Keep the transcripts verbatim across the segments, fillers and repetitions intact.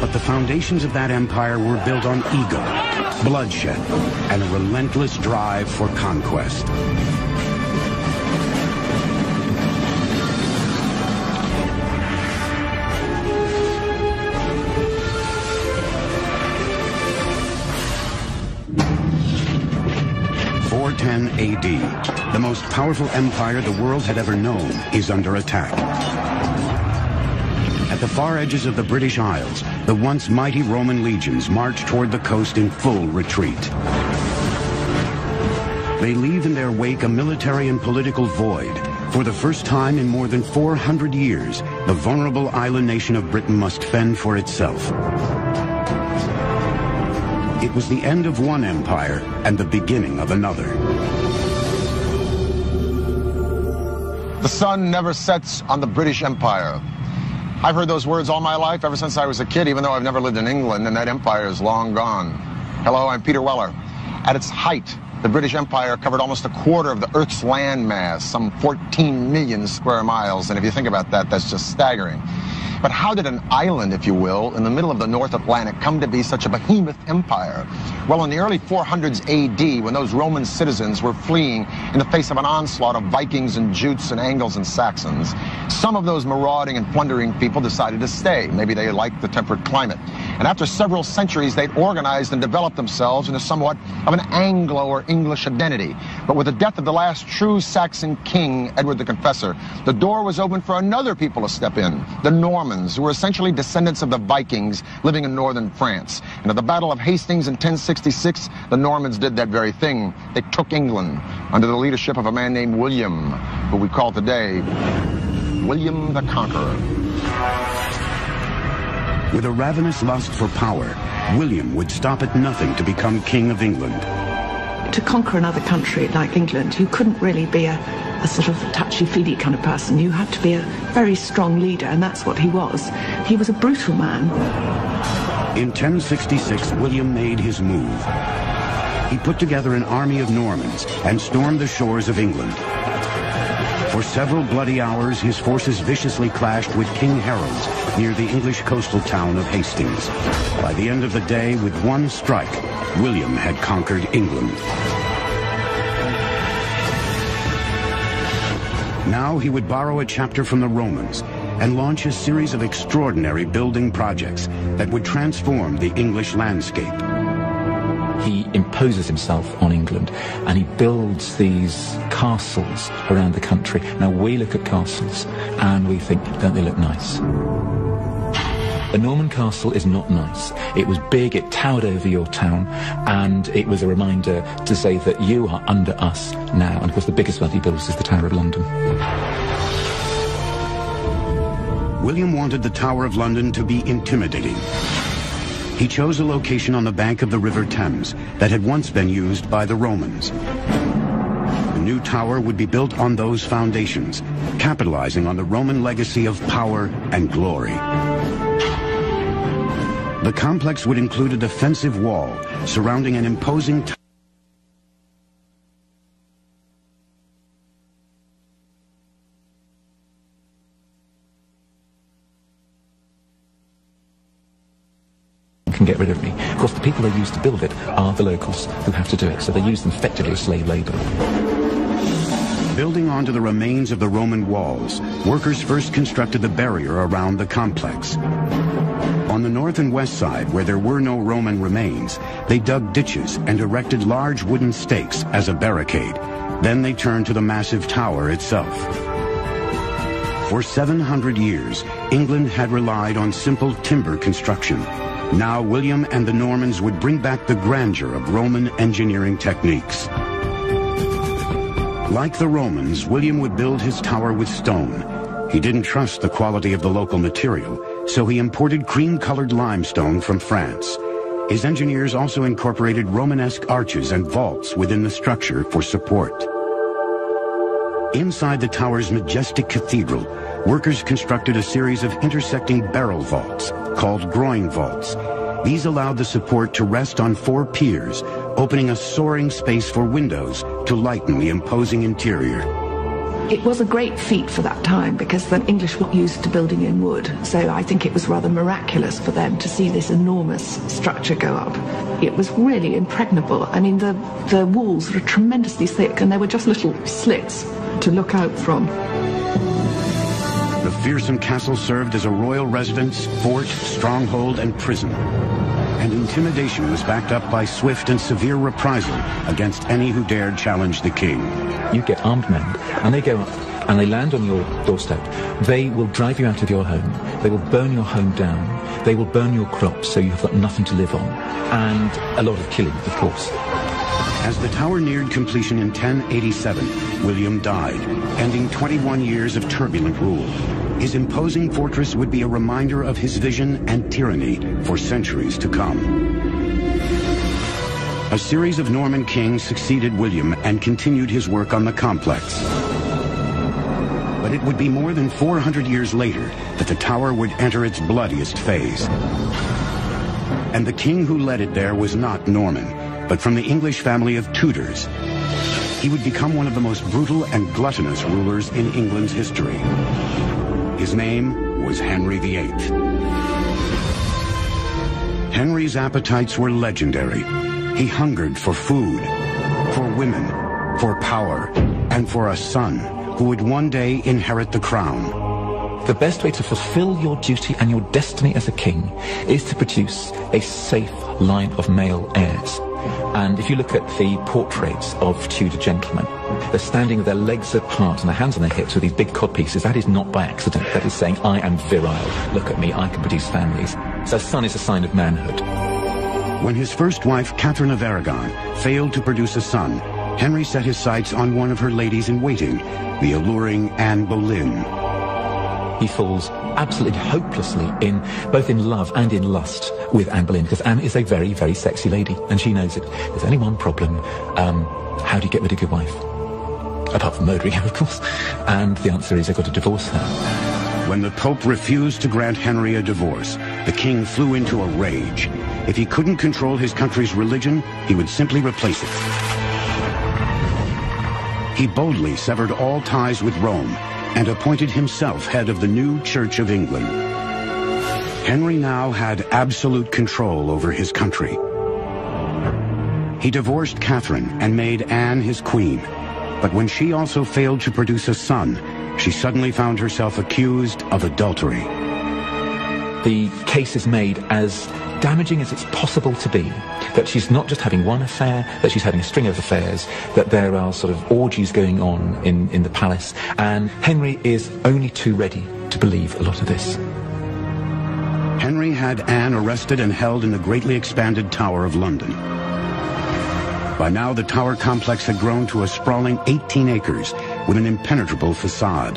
But the foundations of that empire were built on ego, bloodshed, and a relentless drive for conquest. four ten A D, the most powerful empire the world had ever known is under attack. At the far edges of the British Isles, the once mighty Roman legions march toward the coast in full retreat. They leave in their wake a military and political void. For the first time in more than four hundred years, the vulnerable island nation of Britain must fend for itself. It was the end of one empire and the beginning of another. The sun never sets on the British Empire. I've heard those words all my life, ever since I was a kid, even though I've never lived in England, and that empire is long gone. Hello, I'm Peter Weller. At its height, the British Empire covered almost a quarter of the Earth's land mass, some fourteen million square miles, and if you think about that, that's just staggering. But how did an island, if you will, in the middle of the North Atlantic come to be such a behemoth empire? Well, in the early four hundreds A D, when those Roman citizens were fleeing in the face of an onslaught of Vikings and Jutes and Angles and Saxons, some of those marauding and plundering people decided to stay. Maybe they liked the temperate climate. And after several centuries, they'd organized and developed themselves into somewhat of an Anglo or English identity. But with the death of the last true Saxon king, Edward the Confessor, the door was open for another people to step in, the Normans, who were essentially descendants of the Vikings living in northern France. And at the Battle of Hastings in ten sixty-six, the Normans did that very thing. They took England under the leadership of a man named William, who we call today William the Conqueror. With a ravenous lust for power, William would stop at nothing to become King of England. To conquer another country like England, you couldn't really be a, a sort of touchy-feely kind of person. You had to be a very strong leader, and that's what he was. He was a brutal man. In ten sixty-six, William made his move. He put together an army of Normans and stormed the shores of England. For several bloody hours, his forces viciously clashed with King Harold's near the English coastal town of Hastings. By the end of the day, with one strike, William had conquered England. Now he would borrow a chapter from the Romans and launch a series of extraordinary building projects that would transform the English landscape. He imposes himself on England, and he builds these castles around the country. Now, we look at castles, and we think, don't they look nice? A Norman castle is not nice. It was big, it towered over your town, and it was a reminder to say that you are under us now. And, of course, the biggest one he builds is the Tower of London. William wanted the Tower of London to be intimidating. He chose a location on the bank of the River Thames that had once been used by the Romans. The new tower would be built on those foundations, capitalizing on the Roman legacy of power and glory. The complex would include a defensive wall surrounding an imposing tower. Can get rid of me. Of course, the people they use to build it are the locals who have to do it, so they use them effectively as slave labour. Building onto the remains of the Roman walls, workers first constructed the barrier around the complex. On the north and west side, where there were no Roman remains, they dug ditches and erected large wooden stakes as a barricade. Then they turned to the massive tower itself. For seven hundred years, England had relied on simple timber construction. Now William and the Normans would bring back the grandeur of Roman engineering techniques. Like the Romans, William would build his tower with stone. He didn't trust the quality of the local material, so he imported cream-colored limestone from France. His engineers also incorporated Romanesque arches and vaults within the structure for support. Inside the tower's majestic cathedral, workers constructed a series of intersecting barrel vaults called groin vaults. These allowed the support to rest on four piers, opening a soaring space for windows to lighten the imposing interior. It was a great feat for that time because the English were used to building in wood, so I think it was rather miraculous for them to see this enormous structure go up. It was really impregnable. I mean, the, the walls were tremendously thick and there were just little slits to look out from. The fearsome castle served as a royal residence, fort, stronghold, and prison. And intimidation was backed up by swift and severe reprisal against any who dared challenge the king. You get armed men, and they go up, and they land on your doorstep. They will drive you out of your home. They will burn your home down. They will burn your crops, so you've got nothing to live on. And a lot of killing, of course. As the tower neared completion in ten eighty-seven, William died, ending twenty-one years of turbulent rule. His imposing fortress would be a reminder of his vision and tyranny for centuries to come. A series of Norman kings succeeded William and continued his work on the complex. But it would be more than four hundred years later that the tower would enter its bloodiest phase. And the king who led it there was not Norman, but from the English family of Tudors. He would become one of the most brutal and gluttonous rulers in England's history. His name was Henry the Eighth. Henry's appetites were legendary. He hungered for food, for women, for power, and for a son who would one day inherit the crown. The best way to fulfill your duty and your destiny as a king is to produce a safe line of male heirs. And if you look at the portraits of Tudor gentlemen, they're standing with their legs apart and their hands on their hips with these big codpieces. That is not by accident. That is saying, I am virile. Look at me, I can produce families. So a son is a sign of manhood. When his first wife, Catherine of Aragon, failed to produce a son, Henry set his sights on one of her ladies-in-waiting, the alluring Anne Boleyn. He falls absolutely hopelessly in, both in love and in lust, with Anne Boleyn, because Anne is a very, very sexy lady, and she knows it. There's only one problem. Um, how do you get rid of your wife? Apart from murdering her, of course. And the answer is they've got to divorce her. When the Pope refused to grant Henry a divorce, the king flew into a rage. If he couldn't control his country's religion, he would simply replace it. He boldly severed all ties with Rome and appointed himself head of the new Church of England. Henry now had absolute control over his country. He divorced Catherine and made Anne his queen. But when she also failed to produce a son, she suddenly found herself accused of adultery. The case is made as damaging as it's possible to be, that she's not just having one affair, that she's having a string of affairs, that there are sort of orgies going on in, in the palace, and Henry is only too ready to believe a lot of this. Henry had Anne arrested and held in the greatly expanded Tower of London. By now, the tower complex had grown to a sprawling eighteen acres with an impenetrable facade.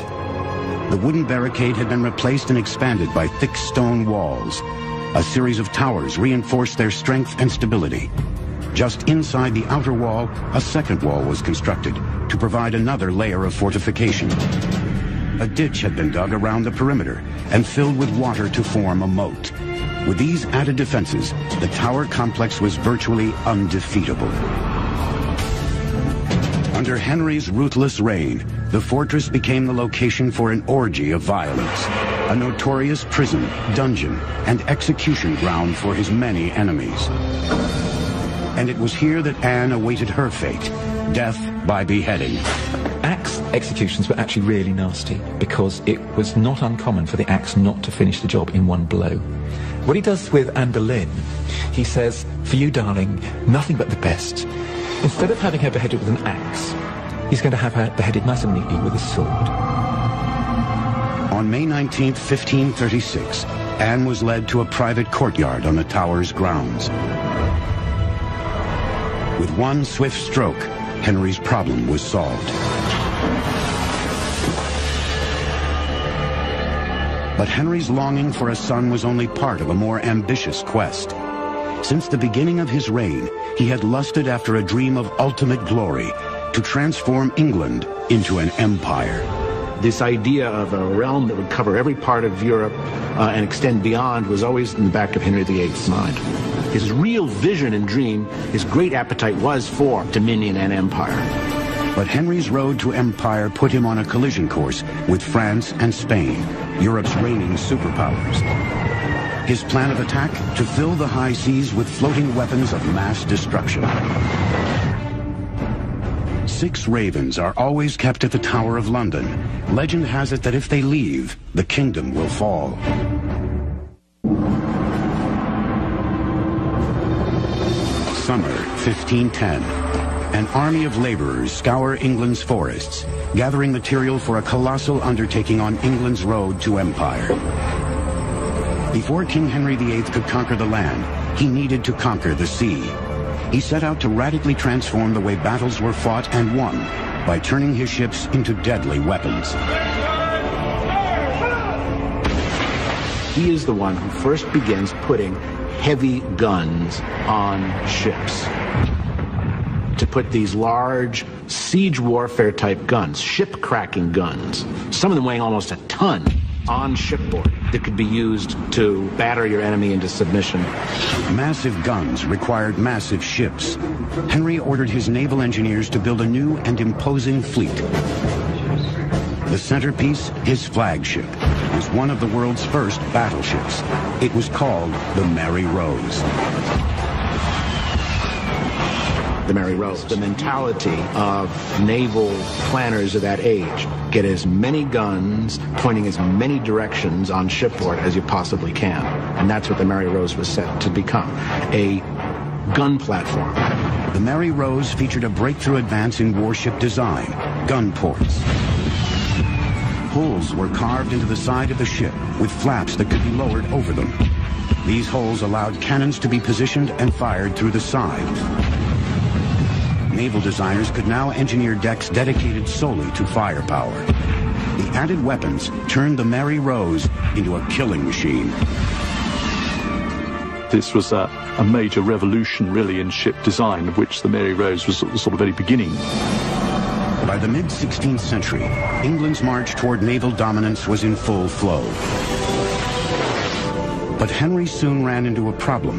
The wooden barricade had been replaced and expanded by thick stone walls. A series of towers reinforced their strength and stability. Just inside the outer wall, a second wall was constructed to provide another layer of fortification. A ditch had been dug around the perimeter and filled with water to form a moat. With these added defenses, the tower complex was virtually undefeatable. Under Henry's ruthless reign, the fortress became the location for an orgy of violence, a notorious prison, dungeon, and execution ground for his many enemies. And it was here that Anne awaited her fate, death by beheading. Axe executions were actually really nasty because it was not uncommon for the axe not to finish the job in one blow. What he does with Anne Boleyn, he says, for you, darling, nothing but the best. Instead of having her beheaded with an axe, he's going to have her beheaded nice and neatly with a sword. On May nineteenth, fifteen thirty-six, Anne was led to a private courtyard on the tower's grounds. With one swift stroke, Henry's problem was solved. But Henry's longing for a son was only part of a more ambitious quest. Since the beginning of his reign, he had lusted after a dream of ultimate glory to transform England into an empire. This idea of a realm that would cover every part of Europe uh, and extend beyond was always in the back of Henry the Eighth's mind. His real vision and dream, his great appetite was for dominion and empire. But Henry's road to empire put him on a collision course with France and Spain, Europe's reigning superpowers. His plan of attack? To fill the high seas with floating weapons of mass destruction. Six ravens are always kept at the Tower of London. Legend has it that if they leave, the kingdom will fall. Summer fifteen ten. An army of laborers scour England's forests, gathering material for a colossal undertaking on England's road to empire. Before King Henry the Eighth could conquer the land, he needed to conquer the sea. He set out to radically transform the way battles were fought and won by turning his ships into deadly weapons. He is the one who first begins putting heavy guns on ships, to put these large siege warfare type guns, ship cracking guns, some of them weighing almost a ton, on shipboard that could be used to batter your enemy into submission. Massive guns required massive ships. Henry ordered his naval engineers to build a new and imposing fleet. The centerpiece, his flagship, was one of the world's first battleships. It was called the Mary Rose. The Mary Rose. The mentality of naval planners of that age: get as many guns pointing as many directions on shipboard as you possibly can. And that's what the Mary Rose was set to become, a gun platform. The Mary Rose featured a breakthrough advance in warship design: gun ports. Holes were carved into the side of the ship with flaps that could be lowered over them. These holes allowed cannons to be positioned and fired through the side. Naval designers could now engineer decks dedicated solely to firepower. The added weapons turned the Mary Rose into a killing machine. This was a, a major revolution, really, in ship design, of which the Mary Rose was sort of the very beginning. By the mid sixteenth century, England's march toward naval dominance was in full flow. But Henry soon ran into a problem.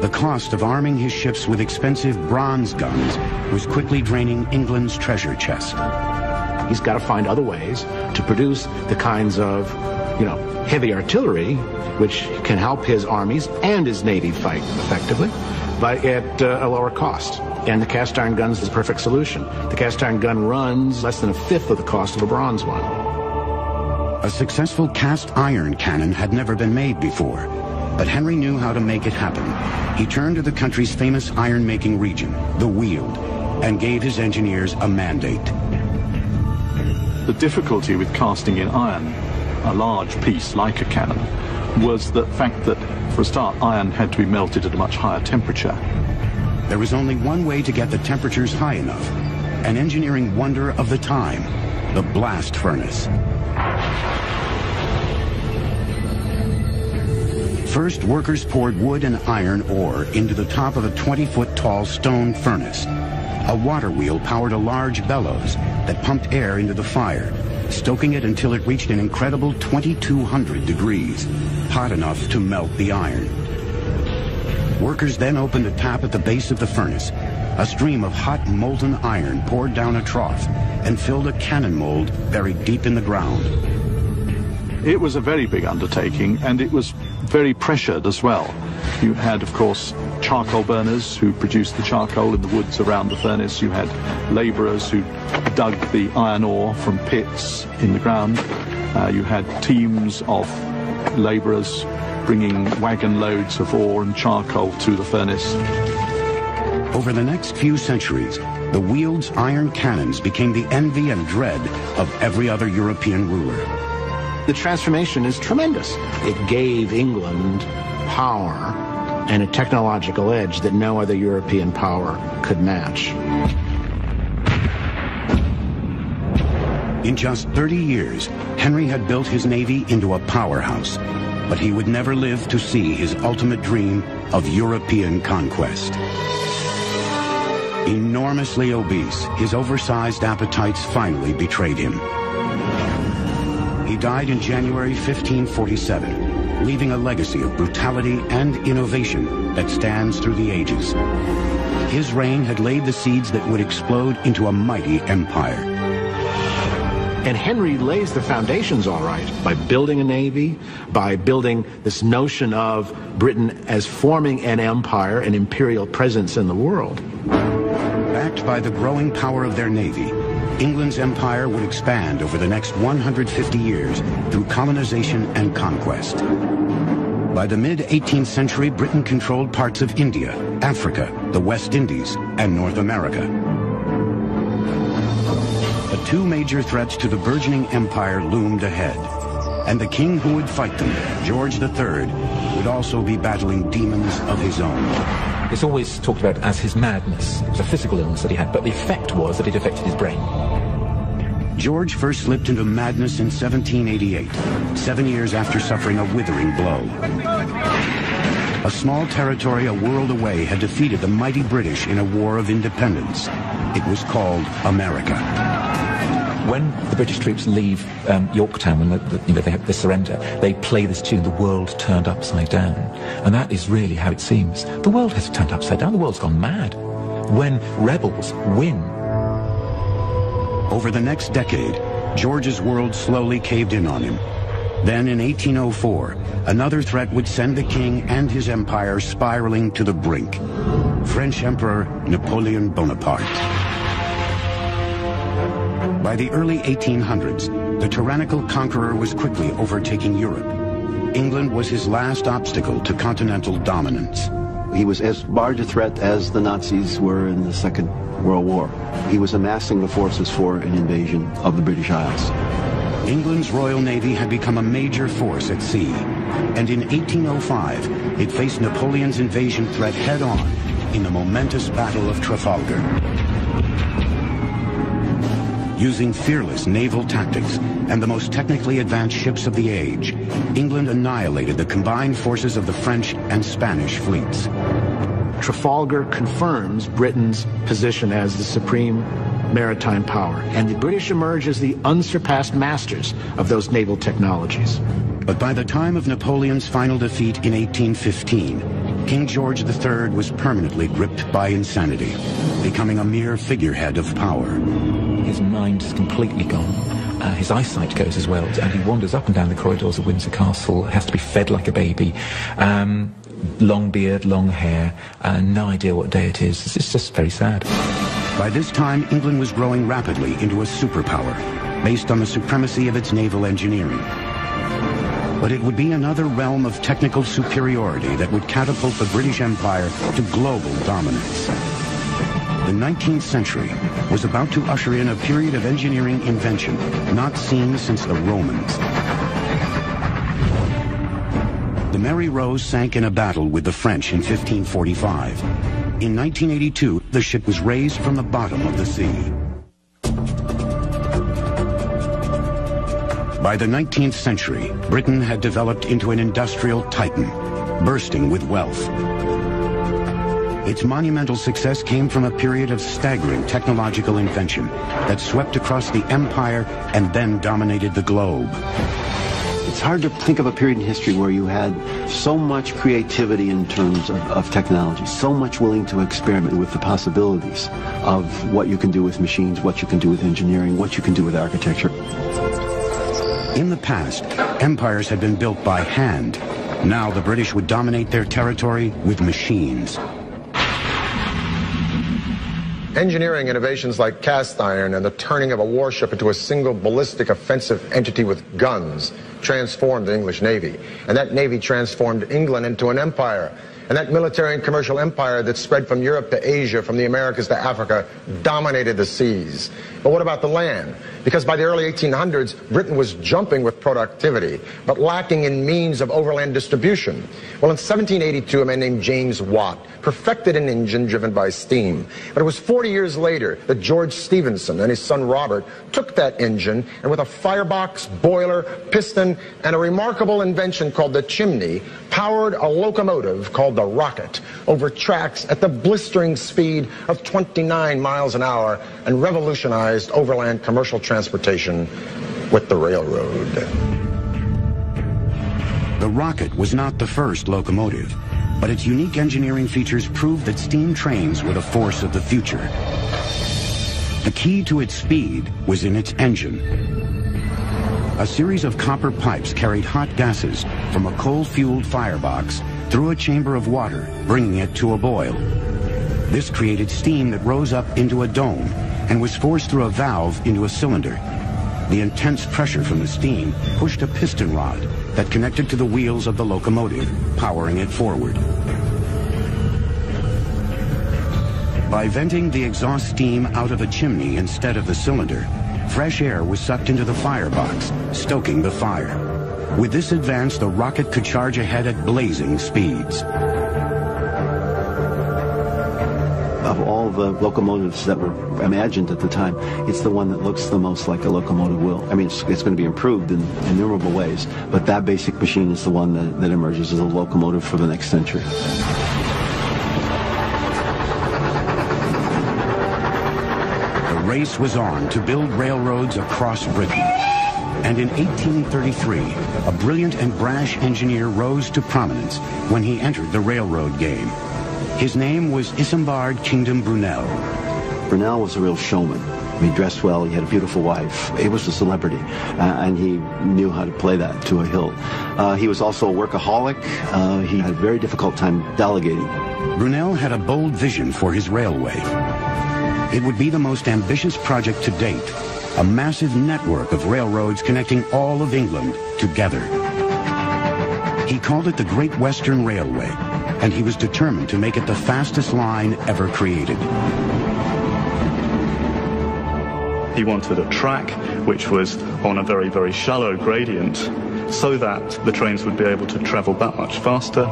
The cost of arming his ships with expensive bronze guns was quickly draining England's treasure chest. He's got to find other ways to produce the kinds of, you know, heavy artillery which can help his armies and his navy fight effectively, but at uh, a lower cost. And the cast iron guns is the perfect solution. The cast iron gun runs less than a fifth of the cost of a bronze one. A successful cast iron cannon had never been made before. But Henry knew how to make it happen. He turned to the country's famous iron-making region, the Weald, and gave his engineers a mandate. The difficulty with casting in iron, a large piece like a cannon, was the fact that, for a start, iron had to be melted at a much higher temperature. There was only one way to get the temperatures high enough, an engineering wonder of the time, the blast furnace. First, workers poured wood and iron ore into the top of a twenty foot tall stone furnace. A water wheel powered a large bellows that pumped air into the fire, stoking it until it reached an incredible twenty-two hundred degrees, hot enough to melt the iron. Workers then opened a tap at the base of the furnace. A stream of hot molten iron poured down a trough and filled a cannon mold buried deep in the ground. It was a very big undertaking, and it was very pressured as well. You had, of course, charcoal burners who produced the charcoal in the woods around the furnace. You had labourers who dug the iron ore from pits in the ground. Uh, you had teams of labourers bringing wagon loads of ore and charcoal to the furnace. Over the next few centuries, the Weald's iron cannons became the envy and dread of every other European ruler. The transformation is tremendous. It gave England power and a technological edge that no other European power could match. In just thirty years, Henry had built his navy into a powerhouse, but he would never live to see his ultimate dream of European conquest. Enormously obese, his oversized appetites finally betrayed him. He died in January fifteen forty-seven, leaving a legacy of brutality and innovation that stands through the ages. His reign had laid the seeds that would explode into a mighty empire. And Henry lays the foundations all right by building a navy, by building this notion of Britain as forming an empire, an imperial presence in the world. Backed by the growing power of their navy, England's empire would expand over the next one hundred fifty years through colonization and conquest. By the mid eighteenth century, Britain controlled parts of India, Africa, the West Indies, and North America. But two major threats to the burgeoning empire loomed ahead, and the king who would fight them, George the Third, would also be battling demons of his own. It's always talked about as his madness. It was a physical illness that he had, but the effect was that it affected his brain. George first slipped into madness in seventeen eighty-eight, seven years after suffering a withering blow. A small territory a world away had defeated the mighty British in a war of independence. It was called America. When the British troops leave um, Yorktown, when the, the, you know, they have the surrender, they play this tune, "The World Turned Upside Down." And that is really how it seems. The world has turned upside down. The world's gone mad. When rebels win. Over the next decade, George's world slowly caved in on him. Then in eighteen oh four, another threat would send the king and his empire spiraling to the brink. French Emperor Napoleon Bonaparte. By the early eighteen hundreds, the tyrannical conqueror was quickly overtaking Europe. England was his last obstacle to continental dominance. He was as large a threat as the Nazis were in the Second World War. He was amassing the forces for an invasion of the British Isles. England's Royal Navy had become a major force at sea, and in eighteen oh five, it faced Napoleon's invasion threat head-on in the momentous Battle of Trafalgar. Using fearless naval tactics and the most technically advanced ships of the age, England annihilated the combined forces of the French and Spanish fleets. Trafalgar confirms Britain's position as the supreme maritime power, and the British emerge as the unsurpassed masters of those naval technologies. But by the time of Napoleon's final defeat in eighteen fifteen, King George the Third was permanently gripped by insanity, becoming a mere figurehead of power. His mind is completely gone. Uh, his eyesight goes as well, and he wanders up and down the corridors of Windsor Castle, has to be fed like a baby. Um, long beard, long hair, uh, no idea what day it is. It's just very sad. By this time, England was growing rapidly into a superpower, based on the supremacy of its naval engineering. But it would be another realm of technical superiority that would catapult the British Empire to global dominance. The nineteenth century was about to usher in a period of engineering invention not seen since the Romans. The Mary Rose sank in a battle with the French in fifteen forty-five. In nineteen eighty-two, the ship was raised from the bottom of the sea. By the nineteenth century, Britain had developed into an industrial titan, bursting with wealth. Its monumental success came from a period of staggering technological invention that swept across the empire and then dominated the globe. It's hard to think of a period in history where you had so much creativity in terms of, of technology, so much willing to experiment with the possibilities of what you can do with machines, what you can do with engineering, what you can do with architecture. In the past, empires had been built by hand. Now the British would dominate their territory with machines. Engineering innovations like cast iron and the turning of a warship into a single ballistic offensive entity with guns transformed the English Navy. And that Navy transformed England into an empire. And that military and commercial empire that spread from Europe to Asia, from the Americas to Africa, dominated the seas. But what about the land? Because by the early eighteen hundreds, Britain was jumping with productivity, but lacking in means of overland distribution. Well, in seventeen eighty-two, a man named James Watt perfected an engine driven by steam. But it was forty years later that George Stephenson and his son Robert took that engine and with a firebox, boiler, piston, and a remarkable invention called the chimney, powered a locomotive called the rocket over tracks at the blistering speed of twenty-nine miles an hour and revolutionized overland commercial transportation with the railroad. The rocket was not the first locomotive, but its unique engineering features proved that steam trains were the force of the future. The key to its speed was in its engine. A series of copper pipes carried hot gases from a coal-fueled firebox through a chamber of water, bringing it to a boil. This created steam that rose up into a dome and was forced through a valve into a cylinder. The intense pressure from the steam pushed a piston rod that connected to the wheels of the locomotive, powering it forward. By venting the exhaust steam out of a chimney instead of the cylinder, fresh air was sucked into the firebox, stoking the fire. With this advance, the rocket could charge ahead at blazing speeds. Of all the locomotives that were imagined at the time, it's the one that looks the most like a locomotive will. I mean, it's, it's going to be improved in innumerable ways, but that basic machine is the one that, that emerges as a locomotive for the next century. The race was on to build railroads across Britain. And in eighteen thirty-three, a brilliant and brash engineer rose to prominence when he entered the railroad game. His name was Isambard Kingdom Brunel. Brunel was a real showman. He dressed well, he had a beautiful wife. He was a celebrity, uh, and he knew how to play that to a hilt. Uh, he was also a workaholic. Uh, he had a very difficult time delegating. Brunel had a bold vision for his railway. It would be the most ambitious project to date, a massive network of railroads connecting all of England together. He called it the Great Western Railway, and he was determined to make it the fastest line ever created. He wanted a track which was on a very, very shallow gradient so that the trains would be able to travel that much faster.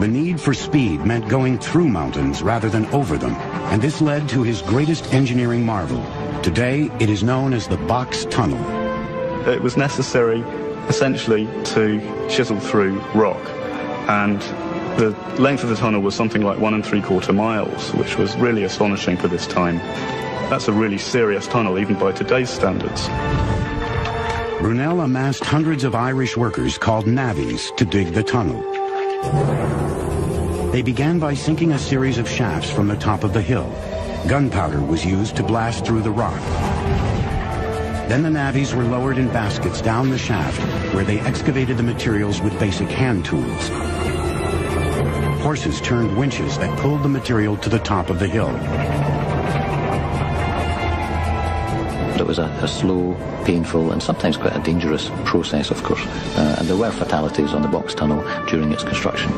The need for speed meant going through mountains rather than over them, and this led to his greatest engineering marvel. Today, it is known as the Box Tunnel. It was necessary, essentially, to chisel through rock, and the length of the tunnel was something like one and three quarter miles, which was really astonishing for this time. That's a really serious tunnel, even by today's standards. Brunel amassed hundreds of Irish workers called navvies to dig the tunnel. They began by sinking a series of shafts from the top of the hill. Gunpowder was used to blast through the rock. Then the navvies were lowered in baskets down the shaft, where they excavated the materials with basic hand tools. Horses turned winches that pulled the material to the top of the hill. It was a, a slow, painful, and sometimes quite a dangerous process, of course. Uh, and there were fatalities on the Box Tunnel during its construction.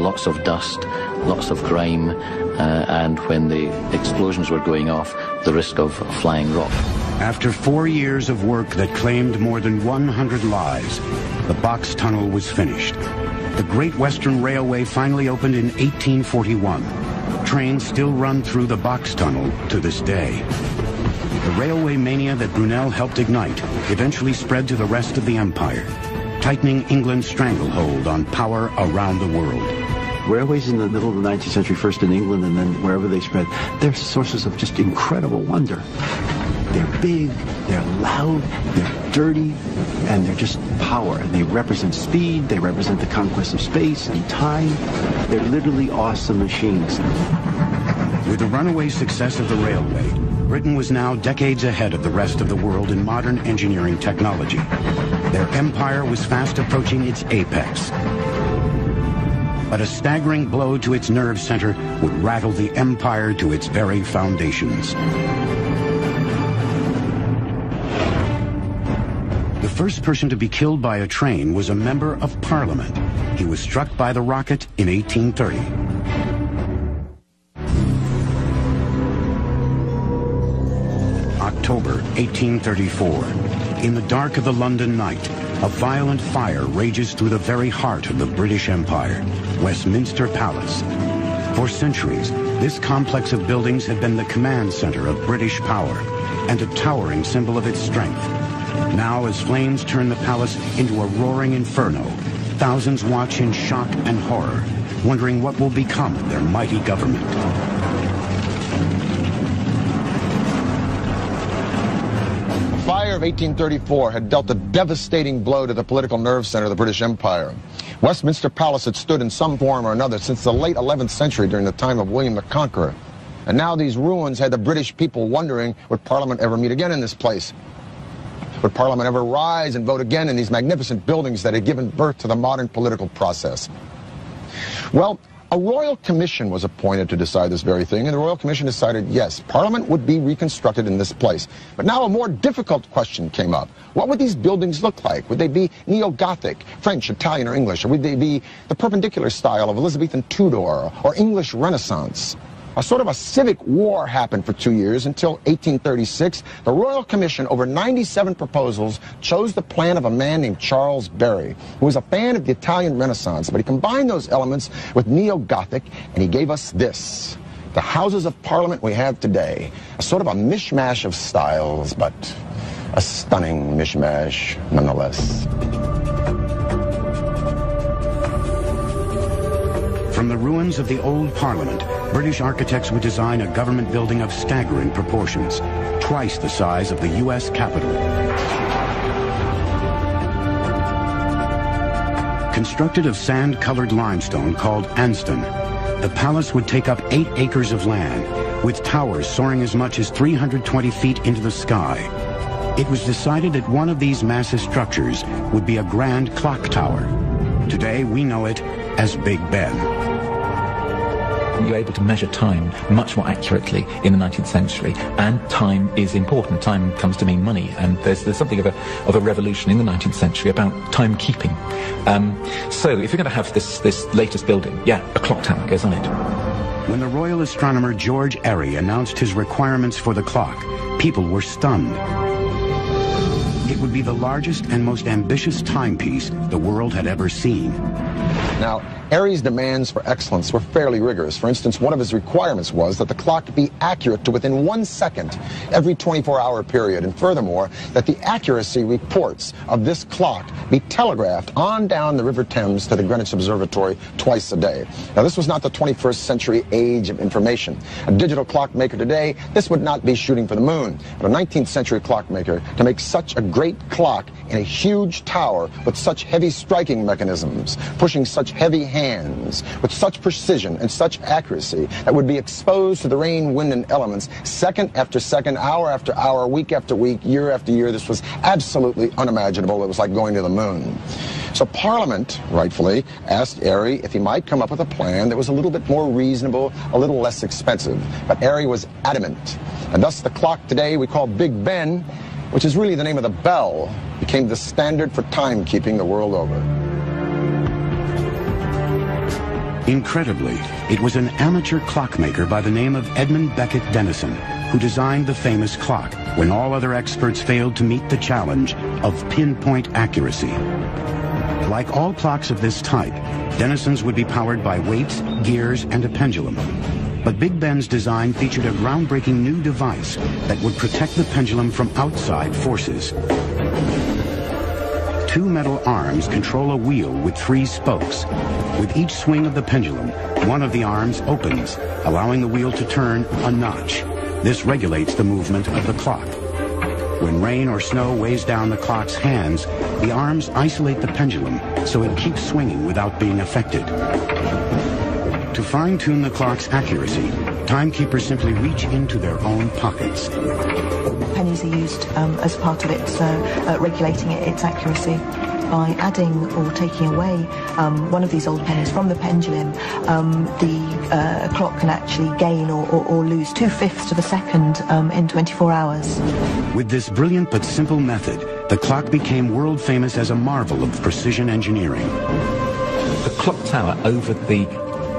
Lots of dust, lots of grime, uh, and when the explosions were going off, the risk of flying rock. After four years of work that claimed more than one hundred lives, the Box Tunnel was finished. The Great Western Railway finally opened in eighteen forty-one. Trains still run through the Box Tunnel to this day. The railway mania that Brunel helped ignite eventually spread to the rest of the empire, tightening England's stranglehold on power around the world. Railways in the middle of the nineteenth century, first in England and then wherever they spread, they're sources of just incredible wonder. They're big, they're loud, they're dirty, and they're just power. And they represent speed, they represent the conquest of space and time. They're literally awesome machines. With the runaway success of the railway, Britain was now decades ahead of the rest of the world in modern engineering technology. Their empire was fast approaching its apex. But a staggering blow to its nerve center would rattle the empire to its very foundations. The first person to be killed by a train was a member of Parliament. He was struck by the rocket in eighteen thirty. October eighteen thirty-four. In the dark of the London night, a violent fire rages through the very heart of the British Empire, Westminster Palace. For centuries, this complex of buildings had been the command center of British power and a towering symbol of its strength. Now, as flames turn the palace into a roaring inferno, thousands watch in shock and horror, wondering what will become of their mighty government. The fire fire of eighteen thirty-four had dealt a devastating blow to the political nerve center of the British Empire. Westminster Palace had stood in some form or another since the late eleventh century during the time of William the Conqueror. And now these ruins had the British people wondering, would Parliament ever meet again in this place? Would Parliament ever rise and vote again in these magnificent buildings that had given birth to the modern political process? Well, a royal commission was appointed to decide this very thing, and the royal commission decided, yes, Parliament would be reconstructed in this place. But now a more difficult question came up. What would these buildings look like? Would they be neo-Gothic, French, Italian, or English? Or would they be the perpendicular style of Elizabethan Tudor or English Renaissance? A sort of a civic war happened for two years until eighteen thirty-six. The Royal Commission, over ninety-seven proposals, chose the plan of a man named Charles Barry, who was a fan of the Italian Renaissance, but he combined those elements with neo-Gothic, and he gave us this, the Houses of Parliament we have today. A sort of a mishmash of styles, but a stunning mishmash nonetheless. From the ruins of the old Parliament, British architects would design a government building of staggering proportions, twice the size of the U S Capitol. Constructed of sand-colored limestone called Anston, the palace would take up eight acres of land, with towers soaring as much as three hundred twenty feet into the sky. It was decided that one of these massive structures would be a grand clock tower. Today we know it as Big Ben. You're able to measure time much more accurately in the nineteenth century, and time is important. Time comes to mean money, and there's, there's something of a, of a revolution in the nineteenth century about timekeeping. Um, so if you're going to have this, this latest building, yeah, a clock tower goes on it. When the royal astronomer George Airy announced his requirements for the clock, people were stunned. It would be the largest and most ambitious timepiece the world had ever seen. Now, Airy's demands for excellence were fairly rigorous. For instance, one of his requirements was that the clock be accurate to within one second every twenty-four hour period, and furthermore, that the accuracy reports of this clock be telegraphed on down the River Thames to the Greenwich Observatory twice a day. Now, this was not the twenty-first century age of information. A digital clockmaker today, this would not be shooting for the moon. But a nineteenth century clockmaker, to make such a great clock in a huge tower with such heavy striking mechanisms, pushing such heavy hands Hands, with such precision and such accuracy that would be exposed to the rain, wind, and elements second after second, hour after hour, week after week, year after year. This was absolutely unimaginable. It was like going to the moon. So Parliament, rightfully, asked Airy if he might come up with a plan that was a little bit more reasonable, a little less expensive. But Airy was adamant. And thus the clock today we call Big Ben, which is really the name of the bell, became the standard for timekeeping the world over. Incredibly, it was an amateur clockmaker by the name of Edmund Beckett Denison who designed the famous clock when all other experts failed to meet the challenge of pinpoint accuracy. Like all clocks of this type, Denison's would be powered by weights, gears, and a pendulum. But Big Ben's design featured a groundbreaking new device that would protect the pendulum from outside forces. Two metal arms control a wheel with three spokes. With each swing of the pendulum, one of the arms opens, allowing the wheel to turn a notch. This regulates the movement of the clock. When rain or snow weighs down the clock's hands, the arms isolate the pendulum so it keeps swinging without being affected. To fine-tune the clock's accuracy, timekeepers simply reach into their own pockets. Pennies are used um, as part of it, so uh, regulating it, its accuracy by adding or taking away um, one of these old pennies from the pendulum. Um, the uh, clock can actually gain or, or, or lose two-fifths of a second um, in twenty-four hours. With this brilliant but simple method, the clock became world famous as a marvel of precision engineering. The clock tower over the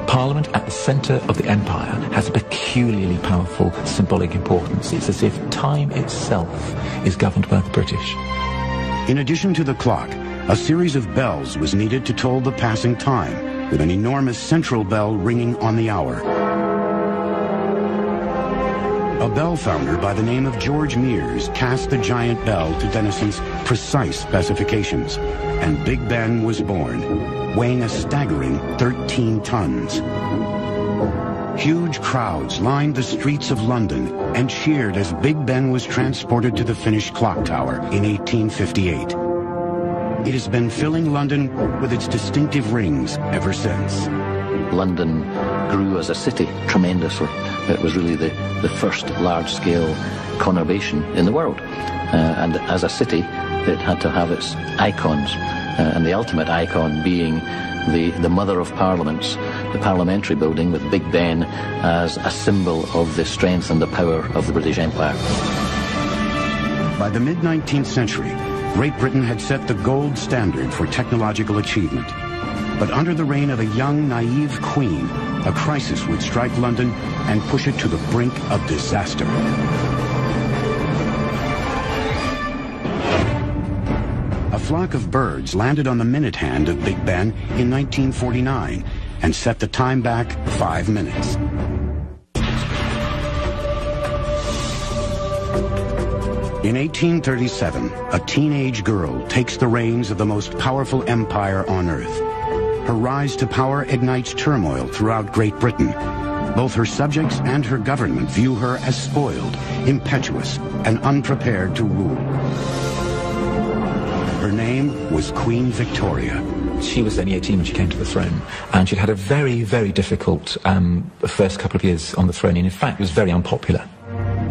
Parliament at the centre of the empire has a peculiarly powerful symbolic importance. It's as if time itself is governed by the British. In addition to the clock, a series of bells was needed to toll the passing time, with an enormous central bell ringing on the hour. A bell founder by the name of George Mears cast the giant bell to Denison's precise specifications, and Big Ben was born, weighing a staggering thirteen tons. Huge crowds lined the streets of London and cheered as Big Ben was transported to the Finnish clock tower in eighteen fifty-eight. It has been filling London with its distinctive rings ever since. London grew as a city tremendously. It was really the, the first large-scale conurbation in the world. Uh, and as a city, it had to have its icons. Uh, and the ultimate icon being the, the mother of parliaments, the parliamentary building with Big Ben as a symbol of the strength and the power of the British Empire. By the mid-nineteenth century, Great Britain had set the gold standard for technological achievement. But under the reign of a young, naive queen, a crisis would strike London and push it to the brink of disaster. A flock of birds landed on the minute hand of Big Ben in nineteen forty-nine and set the time back five minutes. In eighteen thirty-seven, a teenage girl takes the reins of the most powerful empire on earth. Her rise to power ignites turmoil throughout Great Britain. Both her subjects and her government view her as spoiled, impetuous, and unprepared to rule. Her name was Queen Victoria. She was only eighteen when she came to the throne, and she had a very, very difficult um, first couple of years on the throne, and in fact was very unpopular.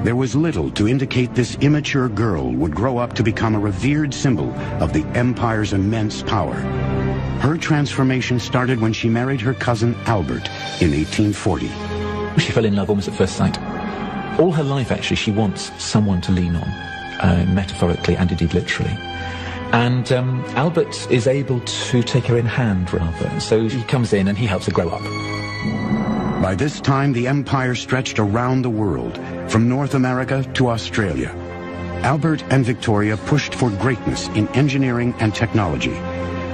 There was little to indicate this immature girl would grow up to become a revered symbol of the empire's immense power. Her transformation started when she married her cousin Albert in eighteen forty. She fell in love almost at first sight. All her life, actually, she wants someone to lean on, uh, metaphorically and indeed literally. And um, Albert is able to take her in hand, rather. So he comes in and he helps her grow up. By this time, the empire stretched around the world, from North America to Australia. Albert and Victoria pushed for greatness in engineering and technology,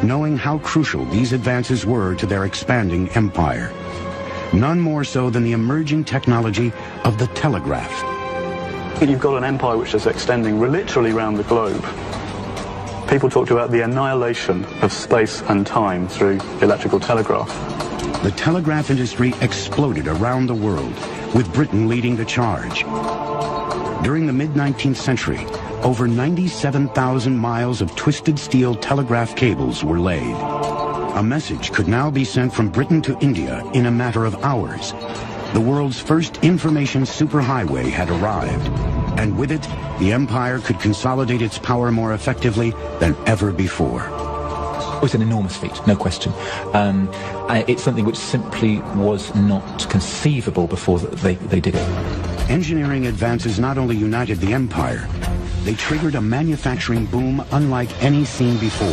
knowing how crucial these advances were to their expanding empire. None more so than the emerging technology of the telegraph. You've got an empire which is extending literally around the globe. People talked about the annihilation of space and time through electrical telegraph. The telegraph industry exploded around the world, with Britain leading the charge. During the mid-nineteenth century, over ninety-seven thousand miles of twisted steel telegraph cables were laid. A message could now be sent from Britain to India in a matter of hours. The world's first information superhighway had arrived, and with it, the empire could consolidate its power more effectively than ever before. It was an enormous feat, no question. Um, it's something which simply was not conceivable before they, they did it. Engineering advances not only united the empire, they triggered a manufacturing boom unlike any seen before.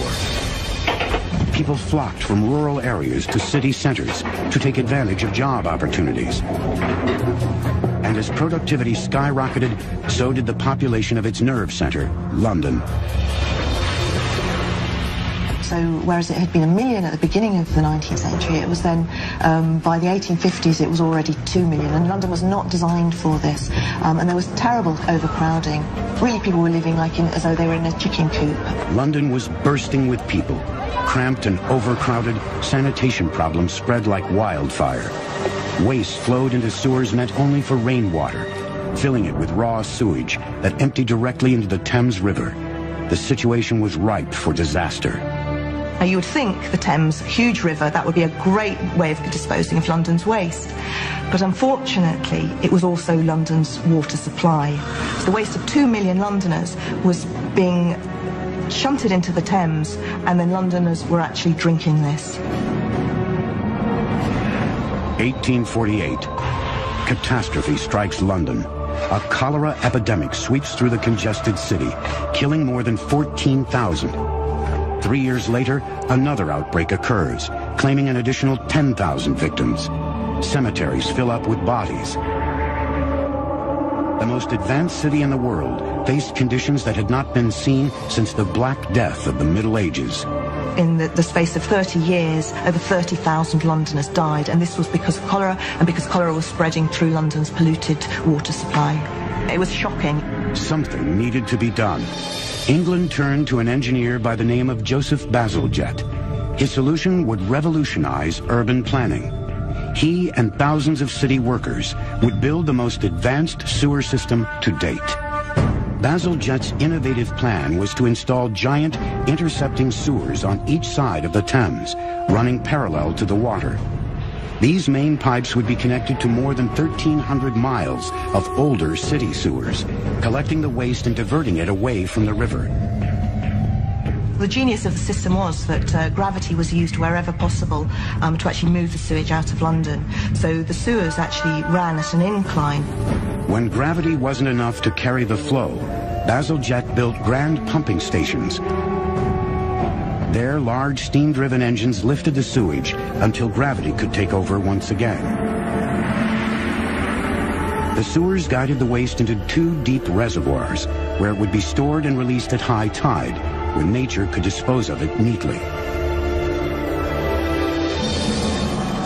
People flocked from rural areas to city centers to take advantage of job opportunities. And as productivity skyrocketed, so did the population of its nerve center, London. So whereas it had been a million at the beginning of the nineteenth century, it was then, um, by the eighteen fifties, it was already two million, and London was not designed for this. Um, and there was terrible overcrowding. Really, people were living like in, as though they were in a chicken coop. London was bursting with people. Cramped and overcrowded, sanitation problems spread like wildfire. Waste flowed into sewers meant only for rainwater, filling it with raw sewage that emptied directly into the Thames River. The situation was ripe for disaster. Now you would think the Thames, huge river, that would be a great way of disposing of London's waste. But unfortunately, it was also London's water supply. So the waste of two million Londoners was being shunted into the Thames, and then Londoners were actually drinking this. eighteen forty-eight. Catastrophe strikes London. A cholera epidemic sweeps through the congested city, killing more than fourteen thousand. Three years later, another outbreak occurs, claiming an additional ten thousand victims. Cemeteries fill up with bodies. The most advanced city in the world faced conditions that had not been seen since the Black Death of the Middle Ages. In the, the space of thirty years, over thirty thousand Londoners died, and this was because of cholera, and because cholera was spreading through London's polluted water supply. It was shocking. Something needed to be done. England turned to an engineer by the name of Joseph Bazalgette. His solution would revolutionize urban planning. he and thousands of city workers would build the most advanced sewer system to date. Bazalgette's innovative plan was to install giant intercepting sewers on each side of the Thames, running parallel to the water. These main pipes would be connected to more than thirteen hundred miles of older city sewers, collecting the waste and diverting it away from the river. The genius of the system was that uh, gravity was used wherever possible um, to actually move the sewage out of London. So the sewers actually ran at an incline. When gravity wasn't enough to carry the flow, Bazalgette built grand pumping stations. There, large steam-driven engines lifted the sewage until gravity could take over once again. The sewers guided the waste into two deep reservoirs, where it would be stored and released at high tide, when nature could dispose of it neatly.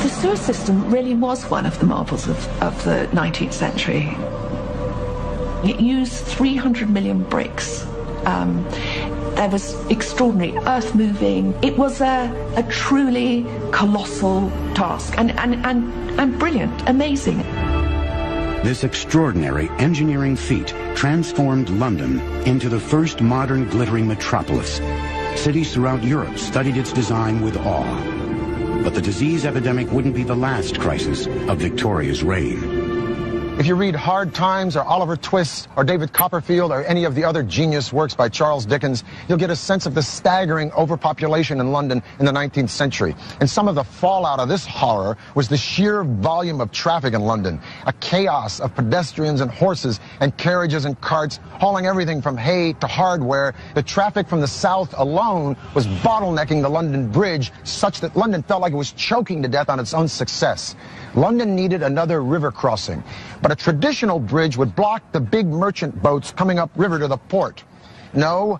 The sewer system really was one of the marvels of, of the nineteenth century. It used three hundred million bricks. Um, there was extraordinary earth moving. It was a, a truly colossal task, and, and, and, and brilliant, amazing. This extraordinary engineering feat transformed London into the first modern glittering metropolis. Cities throughout Europe studied its design with awe. But the disease epidemic wouldn't be the last crisis of Victoria's reign. If you read Hard Times or Oliver Twist or David Copperfield or any of the other genius works by Charles Dickens, you'll get a sense of the staggering overpopulation in London in the nineteenth century. And some of the fallout of this horror was the sheer volume of traffic in London, a chaos of pedestrians and horses and carriages and carts hauling everything from hay to hardware. The traffic from the south alone was bottlenecking the London Bridge, such that London felt like it was choking to death on its own success. London needed another river crossing, but a traditional bridge would block the big merchant boats coming up river to the port. No,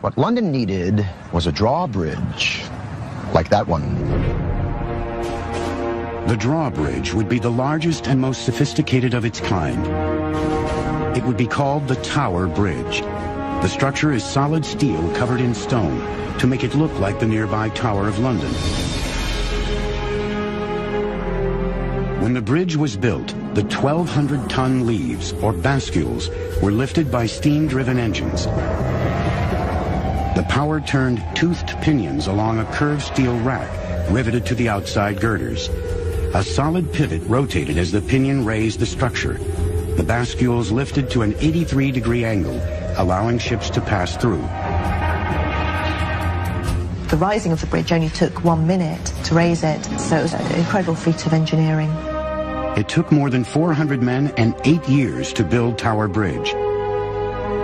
what London needed was a drawbridge, like that one. The drawbridge would be the largest and most sophisticated of its kind. It would be called the Tower Bridge. The structure is solid steel covered in stone to make it look like the nearby Tower of London. When the bridge was built, the twelve hundred ton leaves, or bascules, were lifted by steam-driven engines. The power turned toothed pinions along a curved steel rack riveted to the outside girders. A solid pivot rotated as the pinion raised the structure. The bascules lifted to an eighty-three degree angle, allowing ships to pass through. The rising of the bridge only took one minute to raise it, so it was an incredible feat of engineering. It took more than four hundred men and eight years to build Tower Bridge.